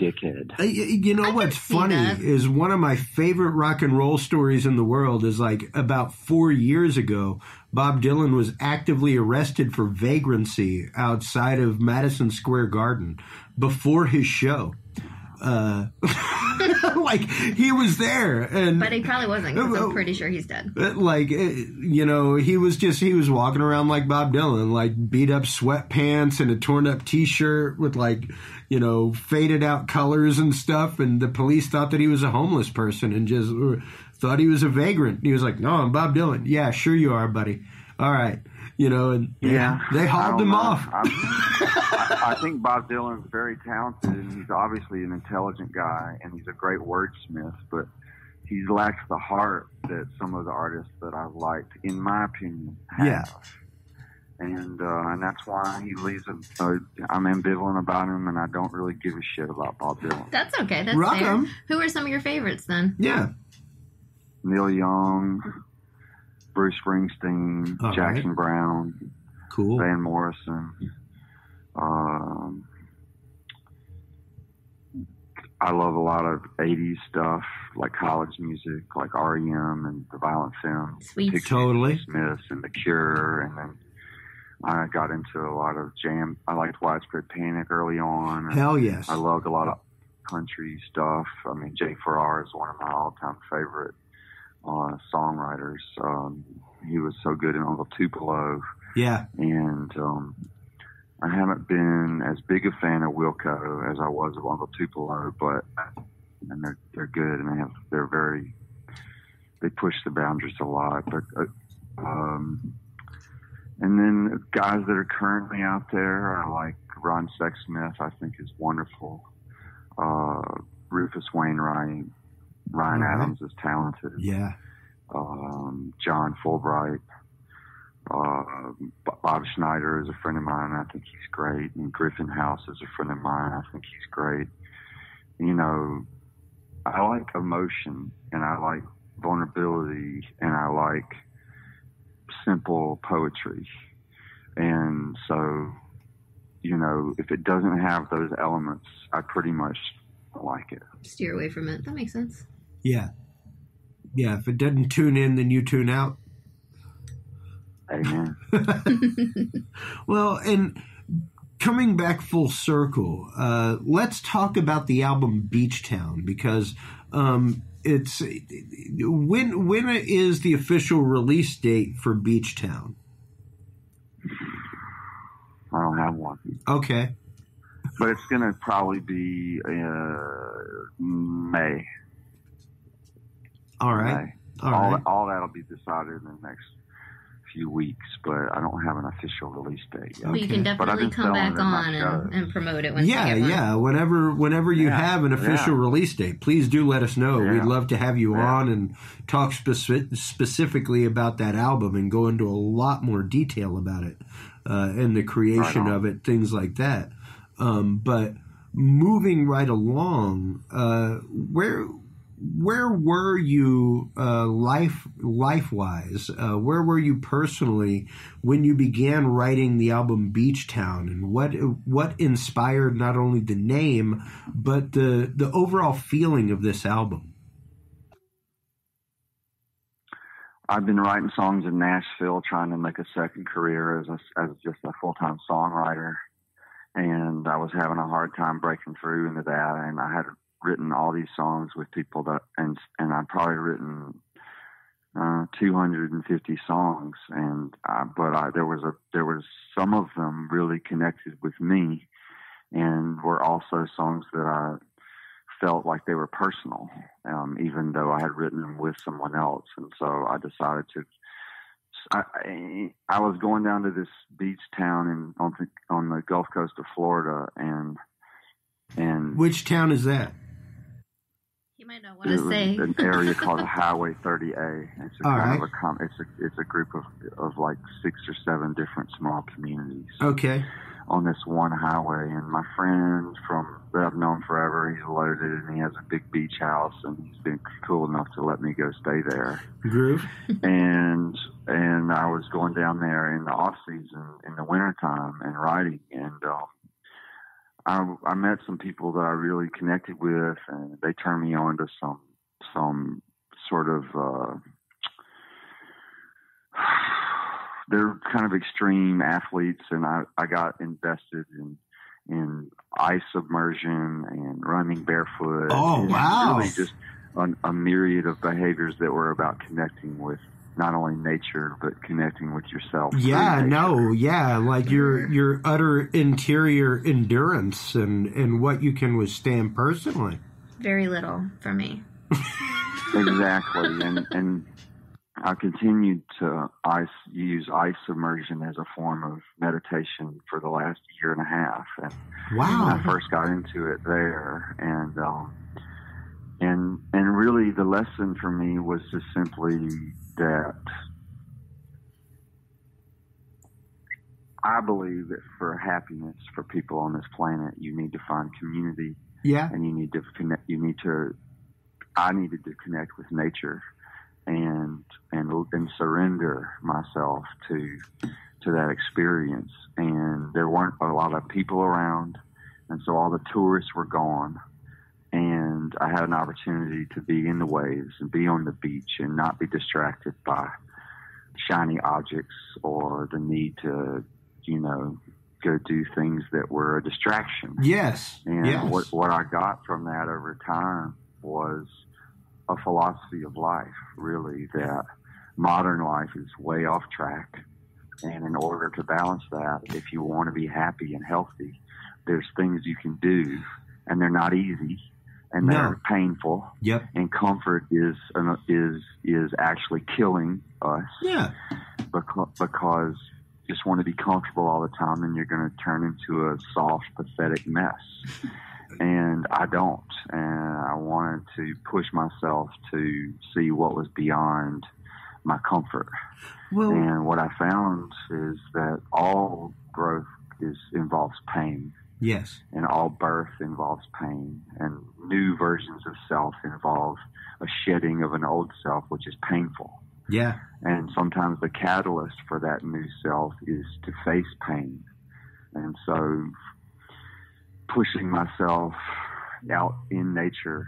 dickhead. You know what's funny is one of my favorite rock and roll stories in the world is like about four years ago, Bob Dylan was actively arrested for vagrancy outside of Madison Square Garden before his show. Uh, like he was there, and but he probably wasn't. 'Cause I'm pretty sure he's dead. Like you know, he was just he was walking around like Bob Dylan, like beat up sweatpants and a torn up T-shirt with like you know faded out colors and stuff. And the police thought that he was a homeless person and just thought he was a vagrant. And he was like, "No, I'm Bob Dylan." Yeah, sure you are, buddy. All right, you know, and yeah, and they hauled him know. off. I think Bob Dylan's very talented, and he's obviously an intelligent guy, and he's a great wordsmith, but he lacks the heart that some of the artists that I've liked, in my opinion, have. Yeah. And, uh, and that's why he leaves him. So I'm ambivalent about him, and I don't really give a shit about Bob Dylan. That's okay. That's Rock fair. Him. Who are some of your favorites, then? Yeah. Neil Young, Bruce Springsteen, All Jackson right. Brown, cool. Van Morrison. Um, I love a lot of eighties stuff, like college music, like R E M and The Violent Femmes. Sweet. Pixies, totally. Smiths and The Cure. And then I got into a lot of jam. I liked Widespread Panic early on. Hell yes. I loved a lot of country stuff. I mean, Jay Farrar is one of my all-time favorite uh, songwriters. Um, he was so good in Uncle Tupelo. Yeah. And... Um, I haven't been as big a fan of Wilco as I was of Uncle Tupelo, but and they're they're good and they have they're very they push the boundaries a lot. But um, and then guys that are currently out there are like Ron Sexsmith, I think is wonderful. Uh, Rufus Wainwright, Ryan mm-hmm. Adams is talented. Yeah, um, John Fulbright. Uh, Bob Schneider is a friend of mine. I think he's great. And Griffin House is a friend of mine. I think he's great. You know, I like emotion and I like vulnerability and I like simple poetry. And so, you know, if it doesn't have those elements, I pretty much don't like it. Steer away from it. That makes sense. Yeah. Yeah. If it doesn't tune in, then you tune out. Amen. Well, and coming back full circle, uh, let's talk about the album Beach Town, because um, it's when when is the official release date for Beach Town? I don't have one. Okay, but it's going to probably be uh, May. All right, May. All right. All, all that'll be decided in the next few weeks, but I don't have an official release date yet. Well, you can definitely come back on and, and promote it. When yeah, yeah. Whenever, whenever you yeah, have an official yeah. release date, please do let us know. Yeah. We'd love to have you yeah. on and talk speci- specifically about that album and go into a lot more detail about it uh, and the creation right of it, things like that. Um, but moving right along, uh, where. Where were you uh, life life-wise? Uh, where were you personally when you began writing the album Beach Town? And what what inspired not only the name, but the, the overall feeling of this album? I've been writing songs in Nashville, trying to make a second career as a, as just a full-time songwriter. And I was having a hard time breaking through into that. And I had written all these songs with people that, and, and I'd probably written, uh, two hundred fifty songs. And, uh, but I, there was a, there was some of them really connected with me and were also songs that I felt like they were personal, um, even though I had written them with someone else. And so I decided to, I, I was going down to this beach town in on the, on the Gulf Coast of Florida, and and which town is that? You might not want to say. An area called Highway thirty A. It's a All kind right. of a it's a it's a group of of like six or seven different small communities. Okay. On this one highway, and my friend from that I've known forever, he's loaded and he has a big beach house, and he's been cool enough to let me go stay there. Groove. And and I was going down there in the off season in the wintertime and riding, and uh, I I met some people that I really connected with, and they turned me on to some some sort of. Uh, They're kind of extreme athletes, and I, I got invested in in ice submersion and running barefoot. Oh, and wow. Really just an, a myriad of behaviors that were about connecting with not only nature, but connecting with yourself. Yeah, no, yeah, like your your utter interior endurance and, and what you can withstand personally. Very little for me. Exactly, and... and I continued to ice, use ice immersion as a form of meditation for the last year and a half. And wow. I first got into it there. And, um, and, and really the lesson for me was just simply that I believe that for happiness for people on this planet, you need to find community. Yeah. And you need to connect, you need to, I needed to connect with nature. And, and and surrender myself to to that experience. And there weren't a lot of people around, and so all the tourists were gone. And I had an opportunity to be in the waves and be on the beach and not be distracted by shiny objects or the need to, you know, go do things that were a distraction. Yes. And yes. What, what I got from that over time was a philosophy of life, really, that modern life is way off track. And in order to balance that, if you want to be happy and healthy, there's things you can do, and they're not easy, and they're no. painful. Yep. And comfort is is is actually killing us. Yeah. Because, because you just want to be comfortable all the time, and you're going to turn into a soft, pathetic mess. And I don't, and I wanted to push myself to see what was beyond my comfort. Well, and what I found is that all growth is involves pain. Yes. And all birth involves pain. And new versions of self involve a shedding of an old self, which is painful. Yeah. And sometimes the catalyst for that new self is to face pain. And so pushing myself out in nature,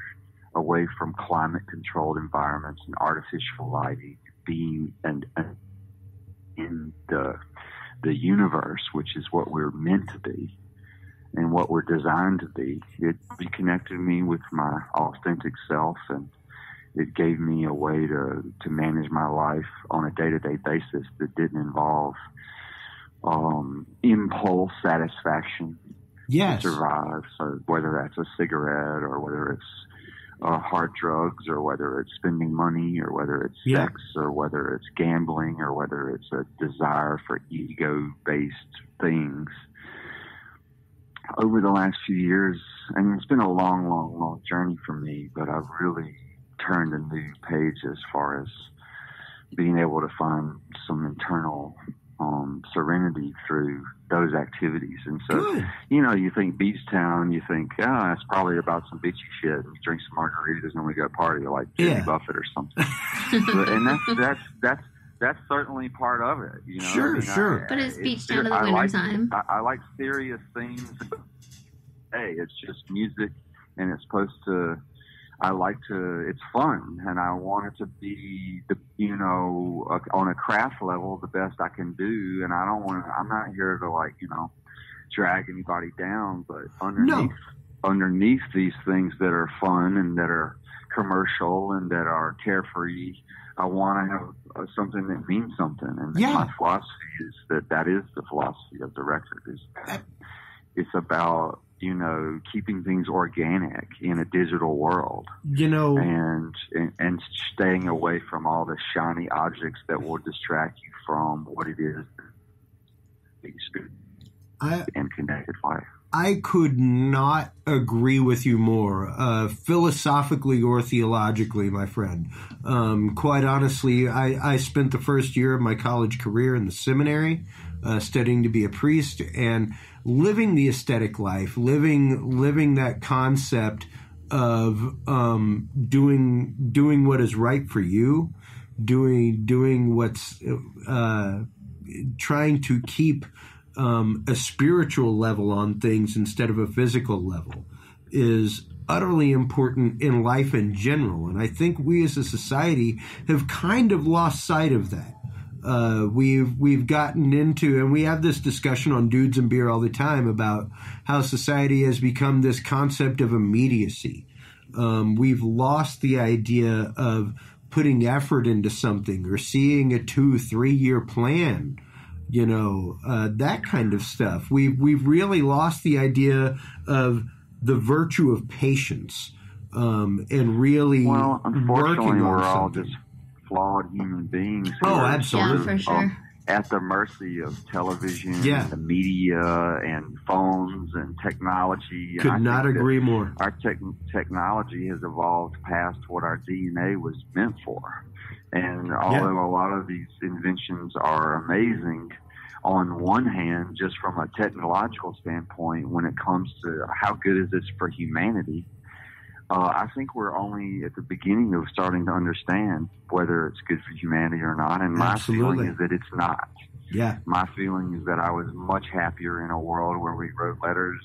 away from climate-controlled environments and artificial lighting, being and, and in the the universe, which is what we're meant to be and what we're designed to be. It reconnected me with my authentic self, and it gave me a way to, to manage my life on a day-to-day basis that didn't involve um, impulse satisfaction. Yes. To survive. So whether that's a cigarette or whether it's uh, hard drugs or whether it's spending money or whether it's yeah. sex or whether it's gambling or whether it's a desire for ego-based things. Over the last few years, and it's been a long, long, long journey for me, but I've really turned a new page as far as being able to find some internal Um, serenity through those activities. And so, good. You know, you think Beach Town, you think, oh, it's probably about some beachy shit and you drink some margaritas and we go party like Jimmy yeah. Buffett or something. But, and that's, that's, that's, that's certainly part of it, you know. Sure, I mean, sure. I, but it's Beach it's, Town in the wintertime. Like, I, I like serious things. Hey, it's just music and it's supposed to, I like to, it's fun, and I want it to be, the, you know, uh, on a craft level, the best I can do. And I don't want to, I'm not here to, like, you know, drag anybody down, but underneath, no. underneath these things that are fun and that are commercial and that are carefree, I want to have uh, something that means something. And yeah. my philosophy is that that is the philosophy of the record. Is that it's about, you know, keeping things organic in a digital world, you know, and, and and staying away from all the shiny objects that will distract you from what it is I, and connected life. I could not agree with you more, uh, philosophically or theologically, my friend. Um, quite honestly, I, I spent the first year of my college career in the seminary uh, studying to be a priest, and living the aesthetic life, living living that concept of um, doing doing what is right for you, doing doing what's uh, trying to keep um, a spiritual level on things instead of a physical level is utterly important in life in general. And I think we as a society have kind of lost sight of that. Uh, we've we've gotten into, and we have this discussion on Dudes and Beer all the time about how society has become this concept of immediacy. Um, we've lost the idea of putting effort into something or seeing a two, three-year plan, you know, uh, that kind of stuff. We've, we've really lost the idea of the virtue of patience um, and really working on something. Well, unfortunately, we're all just flawed human beings. Oh, absolutely. Yeah, for sure. At the mercy of television, yeah. and the media, and phones, and technology. Could and not agree more. Our tech technology has evolved past what our D N A was meant for. And although yeah. a lot of these inventions are amazing, on one hand, just from a technological standpoint, when it comes to how good is this for humanity, Uh, I think we're only at the beginning of starting to understand whether it's good for humanity or not. And my Absolutely. feeling is that it's not. Yeah. My feeling is that I was much happier in a world where we wrote letters.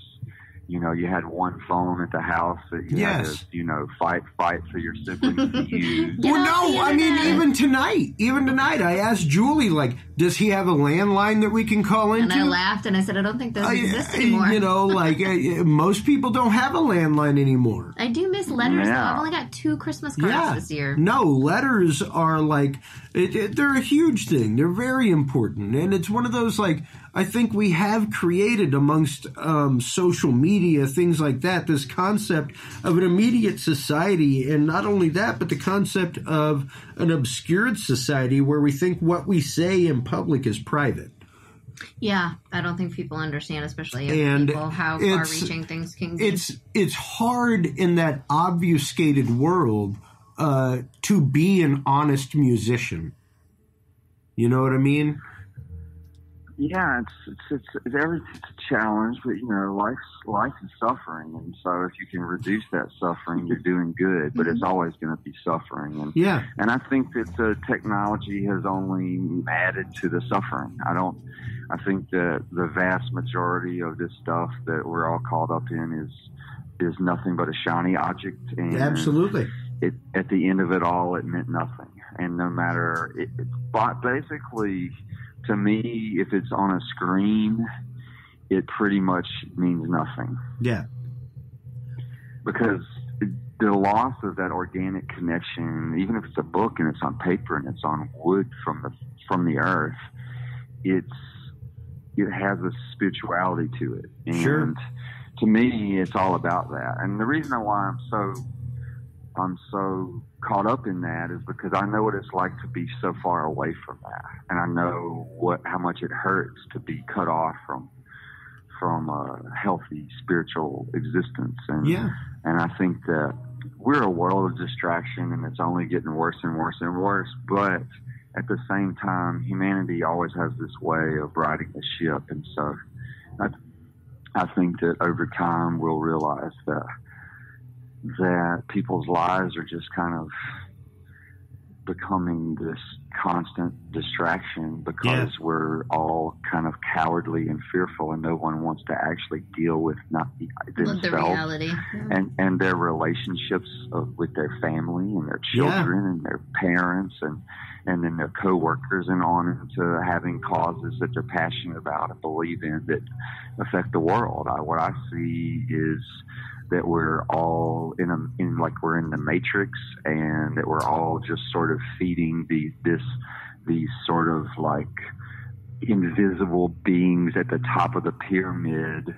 You know, you had one phone at the house that you yes. had to, you know, fight, fight for your siblings to use. Well, no, I mean, even tonight, even tonight, I asked Julie, like, does he have a landline that we can call into? And I laughed and I said, I don't think those uh, exist anymore. You know, like, uh, most people don't have a landline anymore. I do miss letters, yeah. though. I've only got two Christmas cards yeah. this year. No, letters are, like, it, it, they're a huge thing. They're very important. And it's one of those, like, I think we have created amongst um, social media, things like that, this concept of an immediate society. And not only that, but the concept of an obscured society where we think what we say in public is private. Yeah, I don't think people understand, especially young people, how far-reaching things can be. It's, it's hard in that obfuscated world uh, to be an honest musician. You know what I mean? Yeah, it's it's it's, it's, every, it's a challenge, but you know, life life is suffering, and so if you can reduce that suffering, you're doing good. But it's always going to be suffering, and yeah. and I think that the technology has only added to the suffering. I don't. I think that the vast majority of this stuff that we're all caught up in is is nothing but a shiny object. And Absolutely. It, at the end of it all, it meant nothing, and no matter it, it but basically. To me, if it's on a screen, it pretty much means nothing. Yeah. Because the loss of that organic connection, even if it's a book and it's on paper and it's on wood from the from the earth, it's it has a spirituality to it. And sure. to me, it's all about that. And the reason why I'm so I'm so caught up in that is because I know what it's like to be so far away from that, and I know what how much it hurts to be cut off from from a healthy spiritual existence. And yeah. and I think that we're a world of distraction, and it's only getting worse and worse and worse. But at the same time, humanity always has this way of riding the ship, and so I, I think that over time we'll realize that. that people's lives are just kind of becoming this constant distraction because yeah. we're all kind of cowardly and fearful, and no one wants to actually deal with not themselves the reality. Yeah. and and their relationships of, with their family and their children yeah. and their parents and and then their coworkers, and on to having causes that they're passionate about and believe in that affect the world. I, what I see is that we're all in a, in like we're in the Matrix, and that we're all just sort of feeding the, this, these sort of like invisible beings at the top of the pyramid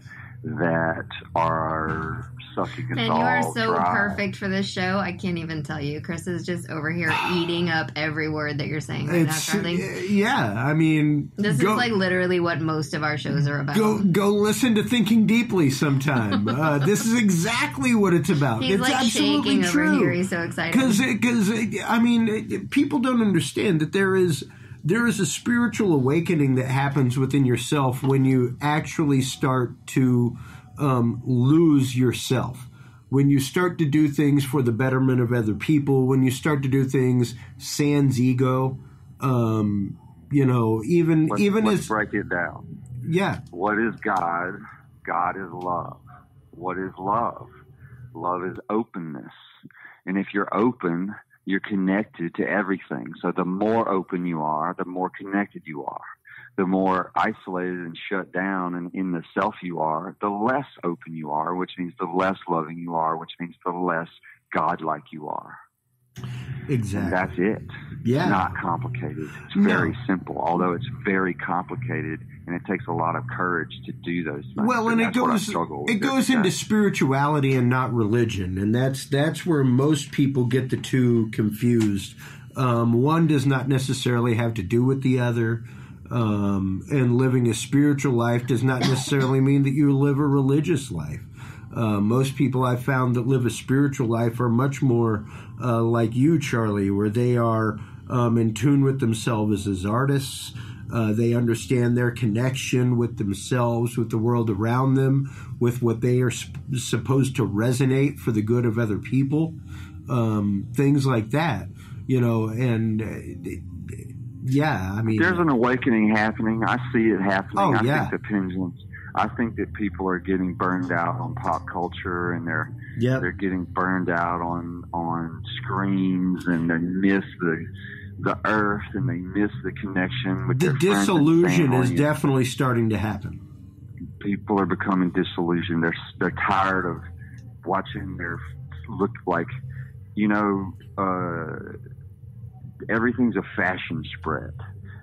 that are sucking us all dry. And you are so perfect for this show. I can't even tell you. Chris is just over here eating up every word that you're saying right now, Charlie. Yeah, I mean, this go, is like literally what most of our shows are about. Go, go listen to Thinking Deeply sometime. uh, this is exactly what it's about. He's it's like absolutely shaking true. Over here. He's so excited because, I mean, people don't understand that there is. There is a spiritual awakening that happens within yourself when you actually start to um, lose yourself, when you start to do things for the betterment of other people, when you start to do things sans ego, um, you know, even let's, even let's as break it down. Yeah. What is God? God is love. What is love? Love is openness, and if you're open, you're connected to everything. So the more open you are, the more connected you are. The more isolated and shut down and in the self you are, the less open you are, which means the less loving you are, which means the less God-like you are. Exactly. And that's it. Yeah. It's not complicated. It's very no. simple, although it's very complicated, and it takes a lot of courage to do those things. Well, and, and it goes it goes into spirituality and not religion, and that's that's where most people get the two confused. Um, one does not necessarily have to do with the other, um, and living a spiritual life does not necessarily mean that you live a religious life. Uh, most people I've found that live a spiritual life are much more uh, like you, Charlie, where they are um, in tune with themselves as artists. Uh, they understand their connection with themselves, with the world around them, with what they are sp- supposed to resonate for the good of other people, um, things like that, you know, and... Uh, yeah, I mean... There's an awakening happening. I see it happening. Oh, I yeah. think the pendulum... I think that people are getting burned out on pop culture, and they're yep. they're getting burned out on on screens, and they miss the the earth, and they miss the connection with the their disillusion friends and family. Is definitely starting to happen. People are becoming disillusioned. They're they're tired of watching their look like you know uh, everything's a fashion spread.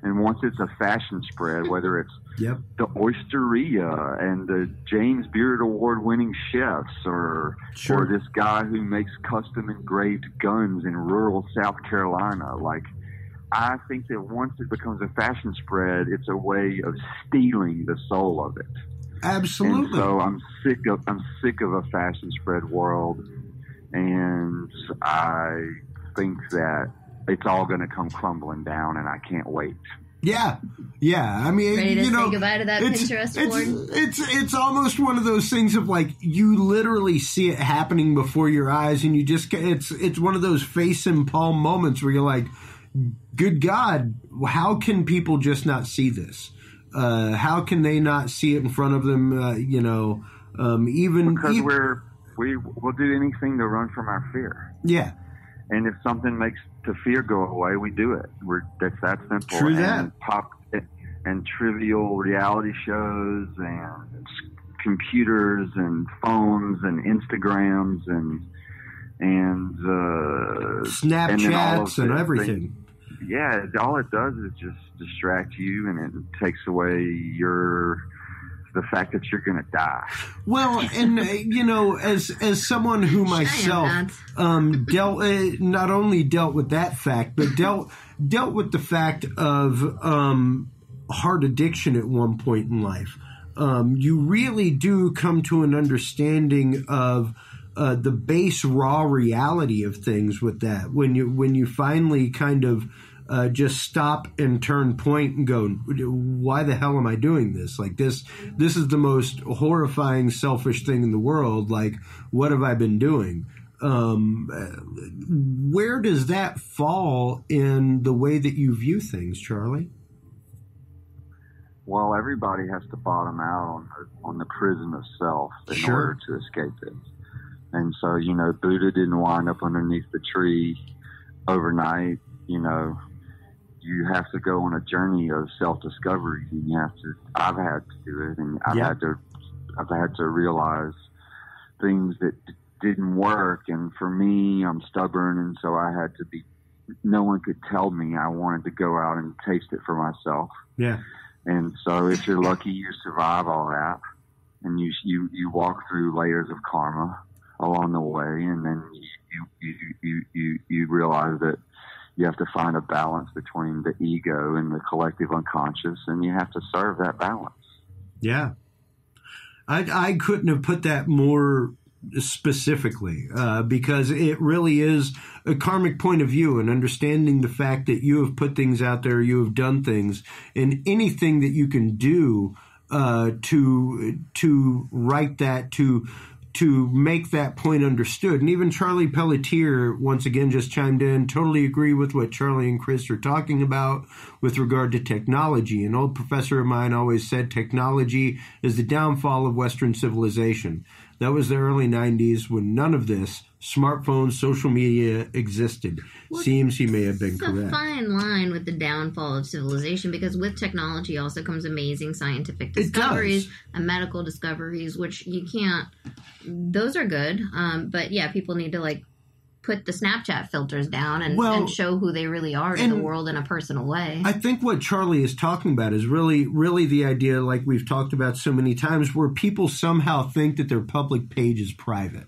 And once it's a fashion spread, whether it's yep. the Oysteria and the James Beard Award-winning chefs or, sure. or this guy who makes custom-engraved guns in rural South Carolina, like, I think that once it becomes a fashion spread, it's a way of stealing the soul of it. Absolutely. And so I'm sick of I'm sick of a fashion spread world, and I think that it's all going to come crumbling down, and I can't wait. Yeah, yeah. I mean, ready to you know, say goodbye to that it's, Pinterest board. It's, it's it's almost one of those things of like you literally see it happening before your eyes, and you just it's it's one of those face and palm moments where you're like, "Good God, how can people just not see this? Uh, how can they not see it in front of them? Uh, you know, um, even because even, we're we will do anything to run from our fear. Yeah, and if something makes to fear go away, we do it. We're that's that simple. True that. And pop and trivial reality shows and computers and phones and Instagrams and and uh, Snapchats and, and everything. Things, yeah, all it does is just distract you, and it takes away your the fact that you're going to die. Well, and uh, you know, as as someone who myself um, dealt uh, not only dealt with that fact, but dealt dealt with the fact of um, hard addiction at one point in life. Um, you really do come to an understanding of uh, the base raw reality of things with that. When you when you finally kind of Uh, just stop and turn point and go, why the hell am I doing this? Like this, this is the most horrifying, selfish thing in the world. Like, what have I been doing? Um, where does that fall in the way that you view things, Charlie? Well, everybody has to bottom out on, on the prison of self in sure. order to escape it. And so, you know, Buddha didn't wind up underneath the tree overnight. You know, you have to go on a journey of self-discovery, and you have to, I've had to do it, and I've yep. had to, I've had to realize things that d- didn't work. And for me, I'm stubborn. And so I had to be, no one could tell me. I wanted to go out and taste it for myself. Yeah. And so if you're lucky, you survive all that, and you, you, you walk through layers of karma along the way. And then you, you, you, you, you realize that you have to find a balance between the ego and the collective unconscious, and you have to serve that balance. Yeah. I, I couldn't have put that more specifically, uh, because it really is a karmic point of view, and understanding the fact that you have put things out there, you have done things, and anything that you can do uh, to to right that, to to make that point understood. And even Charlie Pelletier, once again, just chimed in, totally agree with what Charlie and Chris are talking about with regard to technology. An old professor of mine always said technology is the downfall of Western civilization. That was the early nineties, when none of this, smartphones, social media, existed. Well, seems he may have been correct. It's a fine line with the downfall of civilization, because with technology also comes amazing scientific discoveries and medical discoveries, which you can't – those are good. Um, but, yeah, people need to, like, put the Snapchat filters down and, well, and show who they really are to the world in a personal way. I think what Charlie is talking about is really, really the idea, like we've talked about so many times, where people somehow think that their public page is private.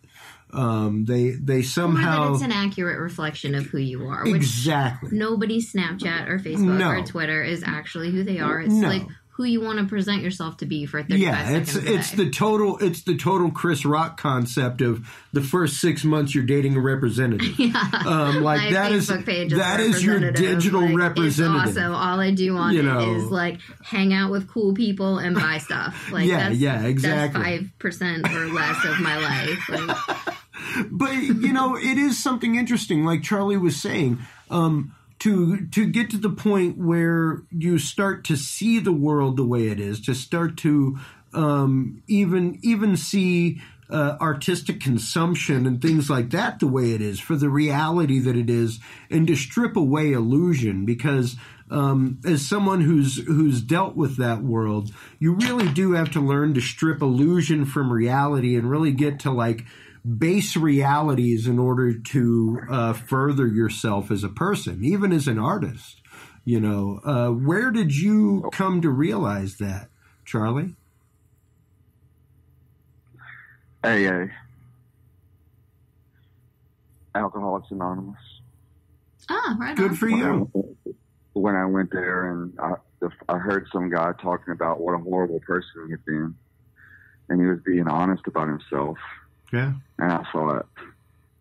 Um, they they somehow... Or that it's an accurate reflection of who you are. Which exactly. Nobody's Snapchat or Facebook no. or Twitter is actually who they are. It's no. like who you want to present yourself to be for thirty-five yeah, seconds. Yeah, it's it's the total it's the total Chris Rock concept of the first six months you're dating a representative. yeah, um, like my that Facebook is page is that is your digital like, representative. It's awesome. All I do on you it know. is like hang out with cool people and buy stuff. Like yeah, that's, yeah, exactly. That's five percent or less of my life. Like, but you know, it is something interesting. Like Charlie was saying. Um, To to get to the point where you start to see the world the way it is, to start to um, even even see uh, artistic consumption and things like that the way it is, for the reality that it is, and to strip away illusion. Because um, as someone who's who's dealt with that world, you really do have to learn to strip illusion from reality and really get to like base realities in order to uh, further yourself as a person, even as an artist. You know, uh, where did you come to realize that, Charlie? Hey, hey. Alcoholics Anonymous. Ah, right. Good on. for you. When I, when I went there, and I, I heard some guy talking about what a horrible person he had been, and he was being honest about himself. Yeah. And I saw it.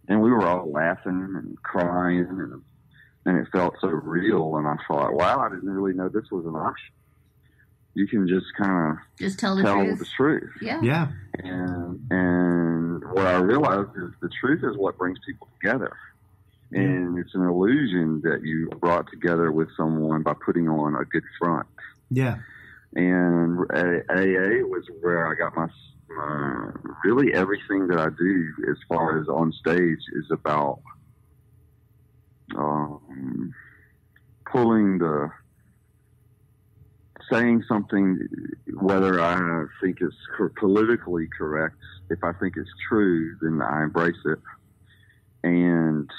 And we were all laughing and crying, and, and it felt so real. And I thought, wow, I didn't really know this was an option. You can just kind of just tell the, tell truth. the truth. Yeah. yeah. And, and what I realized is the truth is what brings people together. And yeah. it's an illusion that you brought together with someone by putting on a good front. Yeah. And A A was where I got my... Uh, really everything that I do as far as on stage is about um, pulling the saying something, whether I think it's politically correct. If I think it's true, then I embrace it. And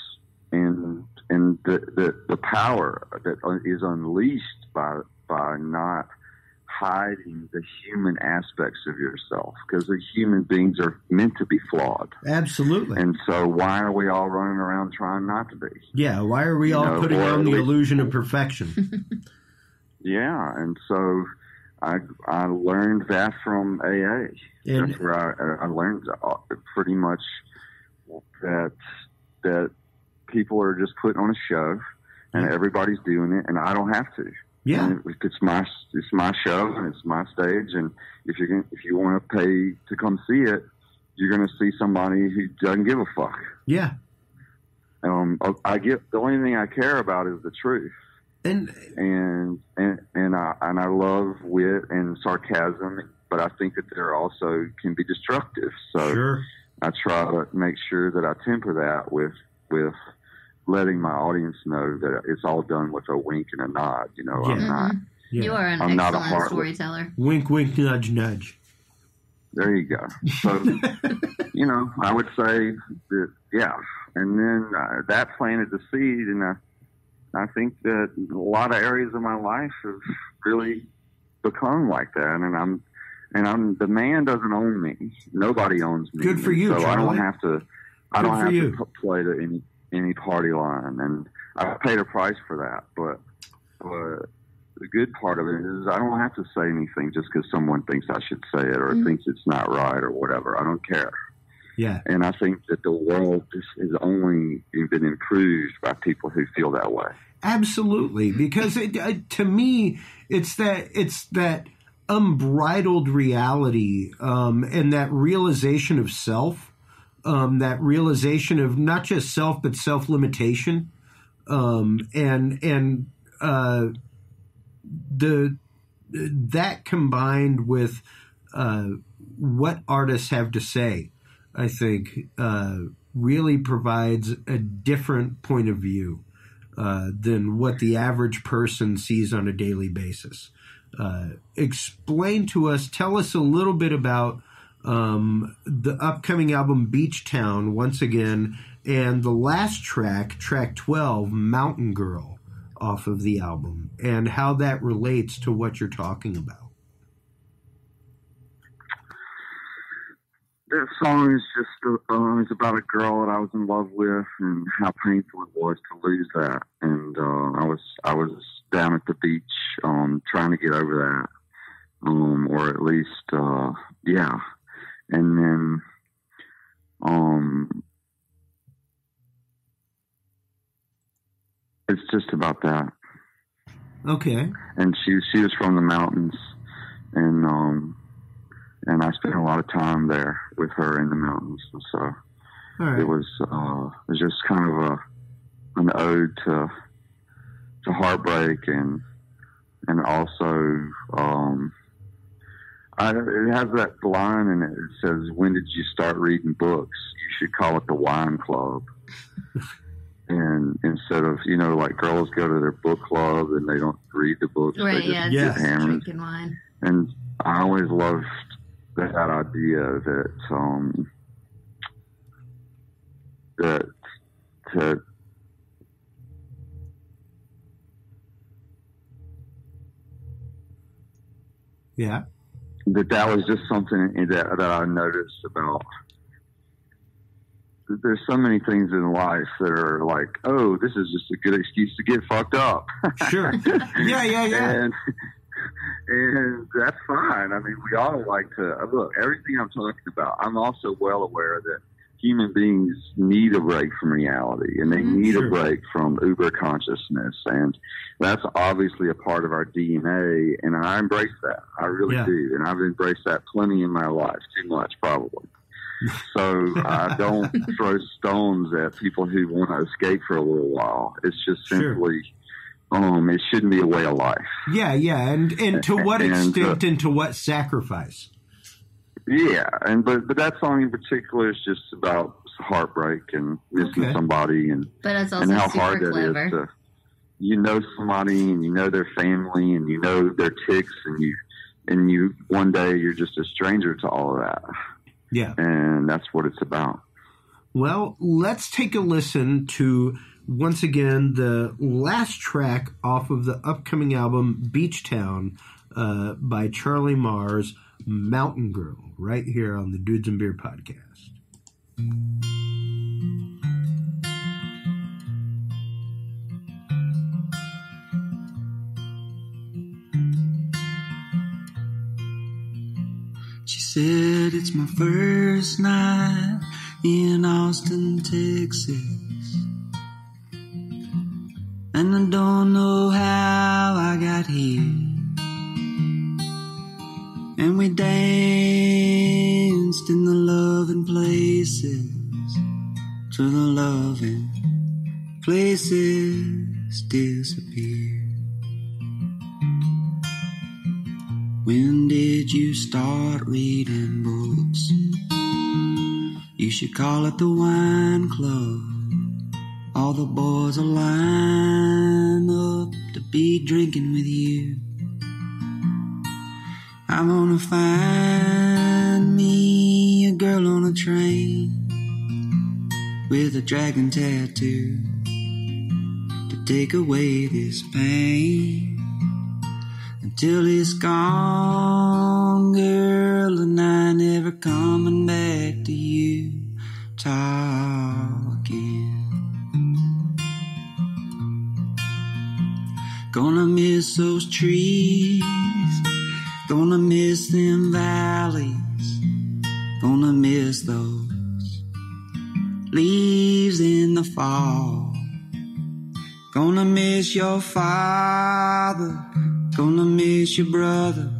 and and the the, the power that is unleashed by by not hiding the human aspects of yourself, because the human beings are meant to be flawed. Absolutely. And so why are we all running around trying not to be? Yeah, why are we you all know, putting on the illusion of perfection? yeah, and so I I learned that from A A. And that's where I, I learned pretty much that that people are just putting on a show, and yeah. everybody's doing it, and I don't have to. Yeah, and it's my it's my show and it's my stage, and if you if you want to pay to come see it, you're going to see somebody who doesn't give a fuck. Yeah. Um, I get, the only thing I care about is the truth. And, and, and, and I, and I love wit and sarcasm, but I think that they're also can be destructive. So sure. I try to make sure that I temper that with, with letting my audience know that it's all done with a wink and a nod. You know, yeah. I'm not, yeah. you are an I'm excellent not a storyteller. Wink, wink, nudge, nudge. There you go. So, you know, I would say that, yeah. And then uh, that planted the seed, and I, I think that a lot of areas of my life have really become like that. And I'm, and I'm, the man doesn't own me. Nobody owns me. Good for you, Charlie. So I don't have to, I don't have to play to any, any party line. And I paid a price for that. But, but the good part of it is I don't have to say anything just because someone thinks I should say it or mm-hmm. thinks it's not right or whatever. I don't care. Yeah, and I think that the world is only been improved by people who feel that way. Absolutely, because it, uh, to me, it's that it's that unbridled reality um, and that realization of self, um, that realization of not just self but self limitation, um, and and uh, the that combined with uh, what artists have to say. I think, uh, really provides a different point of view uh, than what the average person sees on a daily basis. Uh, explain to us, tell us a little bit about um, the upcoming album Beach Town, once again, and the last track, track twelve, Mountain Girl, off of the album, and how that relates to what you're talking about. That song is just uh, it's about a girl that I was in love with, and how painful it was to lose that. And uh, I was I was down at the beach, um, trying to get over that, um, or at least uh, yeah. And then, um, it's just about that. Okay. And she she was from the mountains, and um. And I spent a lot of time there with her in the mountains, and so right. it was uh, it was just kind of a an ode to to heartbreak, and and also um, I, it has that line in it. It says, "When did you start reading books? You should call it the wine club." And instead of, you know, like girls go to their book club and they don't read the books, right, they just yeah, get hammered. Drinking wine. And I always loved that idea that um, that that yeah that that was just something that that I noticed about. There's so many things in life that are like, oh, this is just a good excuse to get fucked up. Sure. yeah, yeah, yeah. And, And that's fine. I mean, we all like to – look, everything I'm talking about, I'm also well aware that human beings need a break from reality, and they need sure. a break from uber consciousness. And that's obviously a part of our D N A, and I embrace that. I really yeah. do. And I've embraced that plenty in my life, too much probably. So I don't throw stones at people who want to escape for a little while. It's just simply sure. – Um, it shouldn't be a way of life. Yeah, yeah, and and to what and, extent, uh, and to what sacrifice? Yeah, and but but that song in particular is just about heartbreak and missing okay. somebody, and but it's also and how super hard clever. That is to, you know, somebody, and you know their family, and you know their ticks, and you and you one day you're just a stranger to all of that. Yeah, and that's what it's about. Well, let's take a listen to. Once again, the last track off of the upcoming album Beach Town uh, by Charlie Mars, Mountain Girl, right here on the Dudes and Beer podcast. She said, "It's my first night in Austin, Texas. And I don't know how I got here. And we danced in the loving places, till the loving places disappear. When did you start reading books? You should call it the wine club. All the boys will line up to be drinking with you. I'm gonna find me a girl on a train with a dragon tattoo to take away this pain. Until it's gone, girl, and I never coming back to you talking. Gonna miss those trees, gonna miss them valleys, gonna miss those leaves in the fall. Gonna miss your father, gonna miss your brother,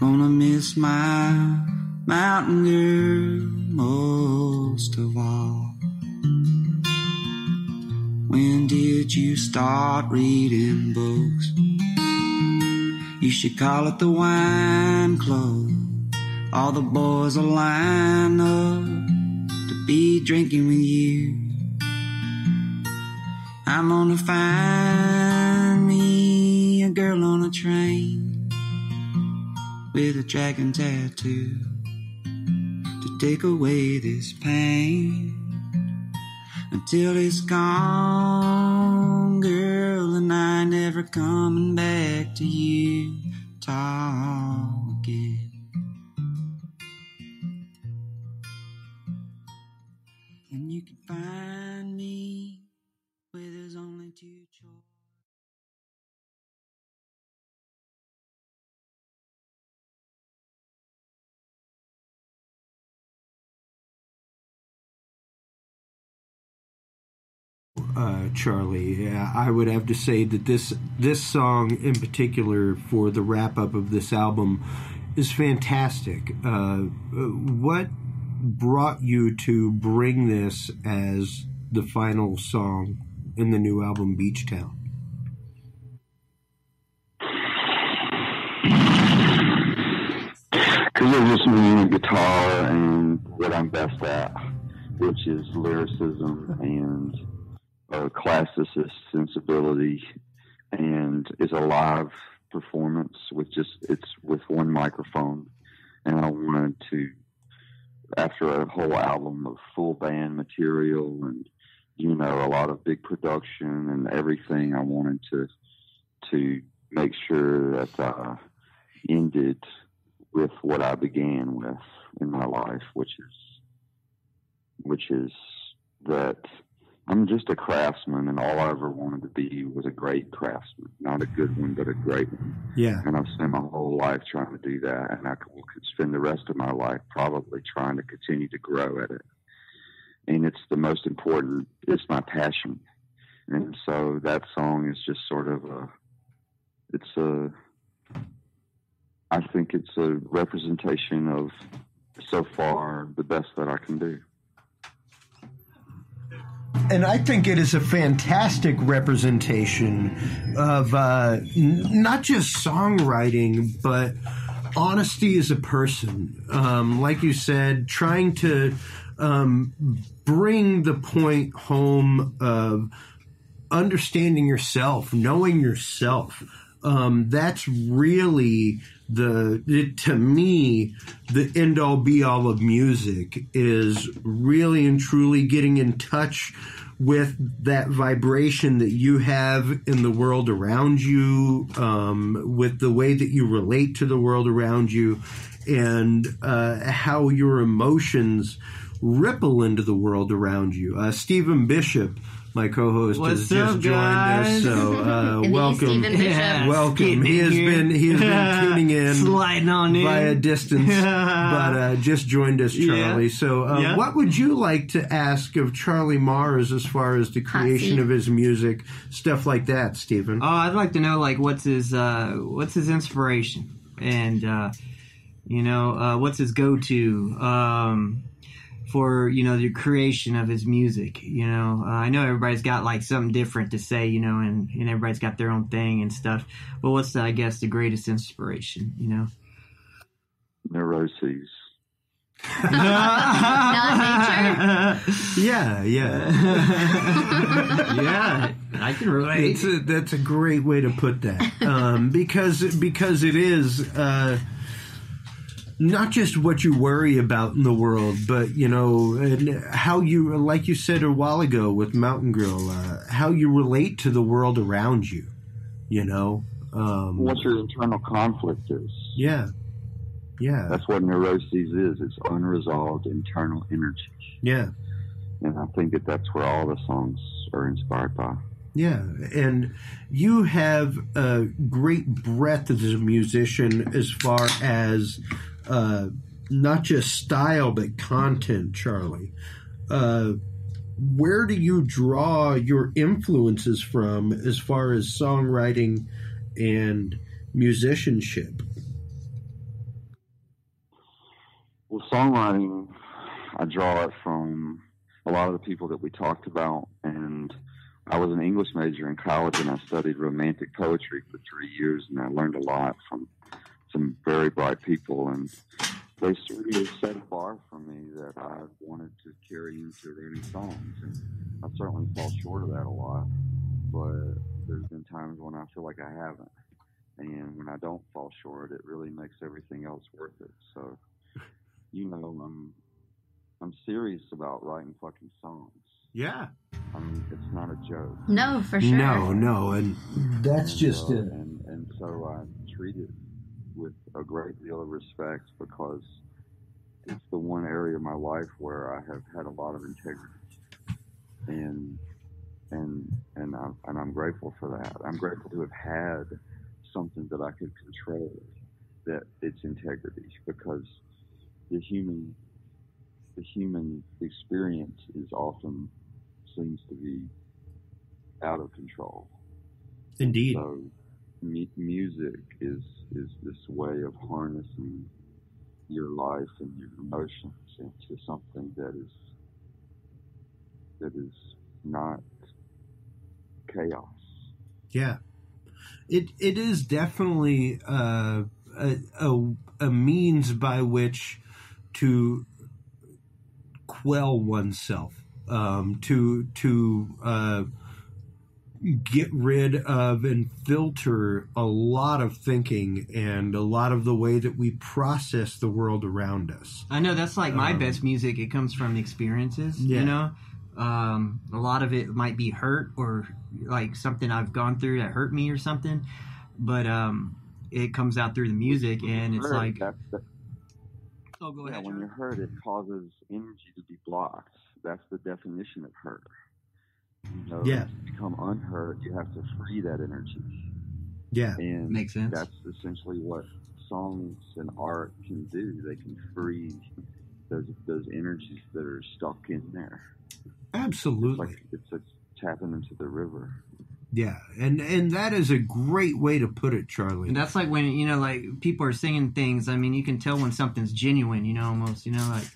gonna miss my mountain girl most of all. When did you start reading books? You should call it the wine club. All the boys will line up to be drinking with you. I'm gonna find me a girl on a train with a dragon tattoo to take away this pain. Until it's gone, girl, and I never coming back to you talking. And you can find me where there's only two choices. Uh, Charlie, yeah, I would have to say that this this song in particular for the wrap-up of this album is fantastic. Uh, what brought you to bring this as the final song in the new album Beach Town? Because it was me, guitar, and what I'm best at, which is lyricism and a classicist sensibility, and is a live performance with just, it's with one microphone. And I wanted to, after a whole album of full band material and, you know, a lot of big production and everything, I wanted to to make sure that I ended with what I began with in my life, which is which is that I'm just a craftsman, and all I ever wanted to be was a great craftsman. Not a good one, but a great one. Yeah. And I've spent my whole life trying to do that, and I will spend the rest of my life probably trying to continue to grow at it. And it's the most important, it's my passion. And so that song is just sort of a, it's a, I think it's a representation of so far the best that I can do. And I think it is a fantastic representation of uh, n- not just songwriting, but honesty as a person. Um, like you said, trying to um, bring the point home of understanding yourself, knowing yourself. Um, that's really the, it, to me, the end all be all of music is really and truly getting in touch with that vibration that you have in the world around you, um, with the way that you relate to the world around you, and uh, how your emotions ripple into the world around you. Uh, Stephen Bishop, my co-host, What's has just joined us, so uh, welcome, yeah. welcome. He has here. been he has been tuning in, sliding on in by a distance, but uh, just joined us, Charlie. Yeah. So, uh, yeah. what would you like to ask of Charlie Mars as far as the creation of his music, stuff like that, Stephen? Oh, I'd like to know, like, what's his uh, what's his inspiration, and uh, You know, uh, what's his go-to um, for, you know, the creation of his music? You know, uh, I know everybody's got like something different to say, you know, and, and everybody's got their own thing and stuff. But what's, I guess, the greatest inspiration, you know? Neuroses. Not nature. Yeah, yeah, yeah. I can relate. It's a, that's a great way to put that, um, because because it is uh, not just what you worry about in the world, but you know, and how you, like you said a while ago with Mountain Girl, uh, how you relate to the world around you. You know, um, what your internal conflict is. Yeah. Yeah, that's what neuroses is. It's unresolved internal energy. Yeah, and I think that that's where all the songs are inspired by. Yeah, and you have a great breadth as a musician as far as uh, not just style but content, Charlie. Uh, where do you draw your influences from as far as songwriting and musicianship? Well, songwriting, I draw it from a lot of the people that we talked about, and I was an English major in college, and I studied romantic poetry for three years, and I learned a lot from some very bright people, and they sort of set a bar for me that I wanted to carry into writing songs, and I certainly fall short of that a lot, but there's been times when I feel like I haven't, and when I don't fall short, it really makes everything else worth it, so... You know, I'm I'm serious about writing fucking songs. Yeah, I mean, it's not a joke. No, for sure. No, no, and that's and, just uh, it. And and so I treat it with a great deal of respect because it's the one area of my life where I have had a lot of integrity, and and and I'm and I'm grateful for that. I'm grateful to have had something that I could control, that its integrity, because the human, the human experience is often seems to be out of control. Indeed. So, m- music is is this way of harnessing your life and your emotions into something that is that is not chaos. Yeah, it it is definitely uh, a, a a means by which to quell oneself, um, to to uh, get rid of and filter a lot of thinking and a lot of the way that we process the world around us. I know that's like my um, best music. It comes from experiences, yeah. You know. Um, a lot of it might be hurt or like something I've gone through that hurt me or something, but um, it comes out through the music, and it's like. Oh, go ahead, yeah, when you're hurt, it causes energy to be blocked. That's the definition of hurt. You know, yeah. To become unhurt, you have to free that energy. Yeah, and makes sense. That's essentially what songs and art can do. They can free those those energies that are stuck in there. Absolutely, it's like, it's like tapping into the river. Yeah, and, and that is a great way to put it, Charlie. And that's like when, you know, like people are singing things. I mean, you can tell when something's genuine, you know, almost, you know, like,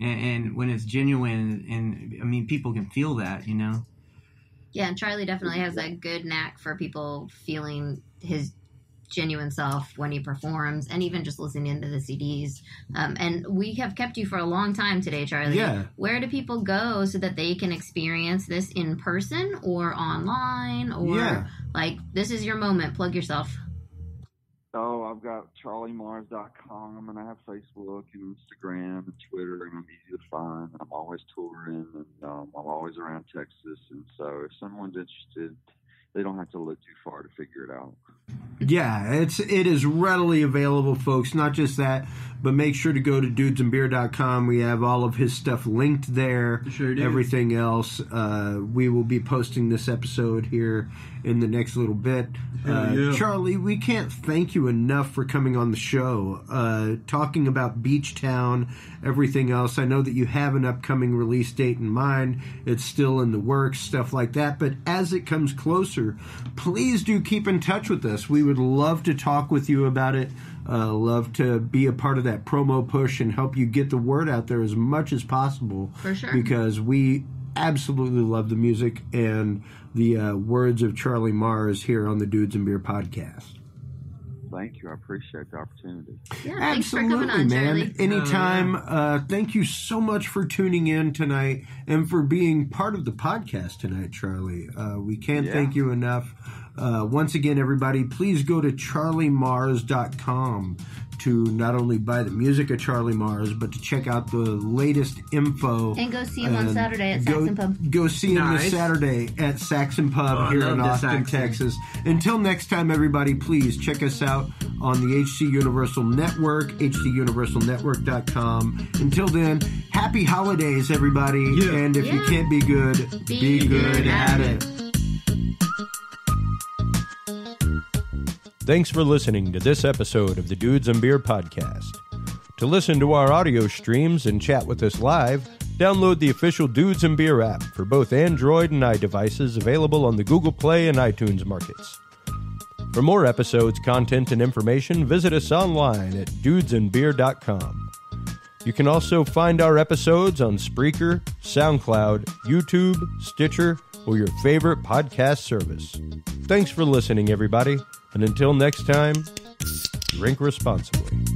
and, and when it's genuine, and I mean, people can feel that, you know. Yeah, and Charlie definitely has a good knack for people feeling his genuine self when he performs, and even just listening to the C Ds. Um, and we have kept you for a long time today, Charlie. Yeah. Where do people go so that they can experience this in person or online, or yeah. like this is your moment? Plug yourself. Oh, I've got charlie mars dot com, and I have Facebook and Instagram and Twitter, and I'm easy to find. I'm always touring, and um, I'm always around Texas. And so if someone's interested, they don't have to look too far to figure it out. Yeah, it's it is readily available, folks. Not just that, but make sure to go to dudes and beer dot com. We have all of his stuff linked there. Sure do. Everything else. Uh, we will be posting this episode here in the next little bit. Uh, yeah. Charlie, we can't thank you enough for coming on the show, uh, talking about Beach Town, everything else. I know that you have an upcoming release date in mind. It's still in the works, stuff like that. But as it comes closer, please do keep in touch with us. We would love to talk with you about it. Uh, love to be a part of that promo push and help you get the word out there as much as possible. For sure. Because we absolutely love the music and the uh, words of Charlie Mars here on the Dudes and Beer podcast. Thank you. I appreciate the opportunity. Yeah, absolutely, for on, man. Charlie. Anytime. Oh, yeah. uh, thank you so much for tuning in tonight and for being part of the podcast tonight, Charlie. Uh, we can't yeah. thank you enough. Uh, once again, everybody, please go to charlie mars dot com to not only buy the music of Charlie Mars, but to check out the latest info. And go see him on Saturday at Saxon go, Pub. Go see nice. him this Saturday at Saxon Pub oh, here in Austin, Texas. Until next time, everybody, please check us out on the H C Universal Network, h c universal network dot com. Until then, happy holidays, everybody. Yeah. And if yeah. you can't be good, be, be good, good at it. it. Thanks for listening to this episode of the Dudes and Beer podcast. To listen to our audio streams and chat with us live, download the official Dudes and Beer app for both Android and i devices, available on the Google Play and iTunes markets. For more episodes, content, and information, visit us online at dudes and beer dot com. You can also find our episodes on Spreaker, SoundCloud, YouTube, Stitcher, or your favorite podcast service. Thanks for listening, everybody. And until next time, drink responsibly.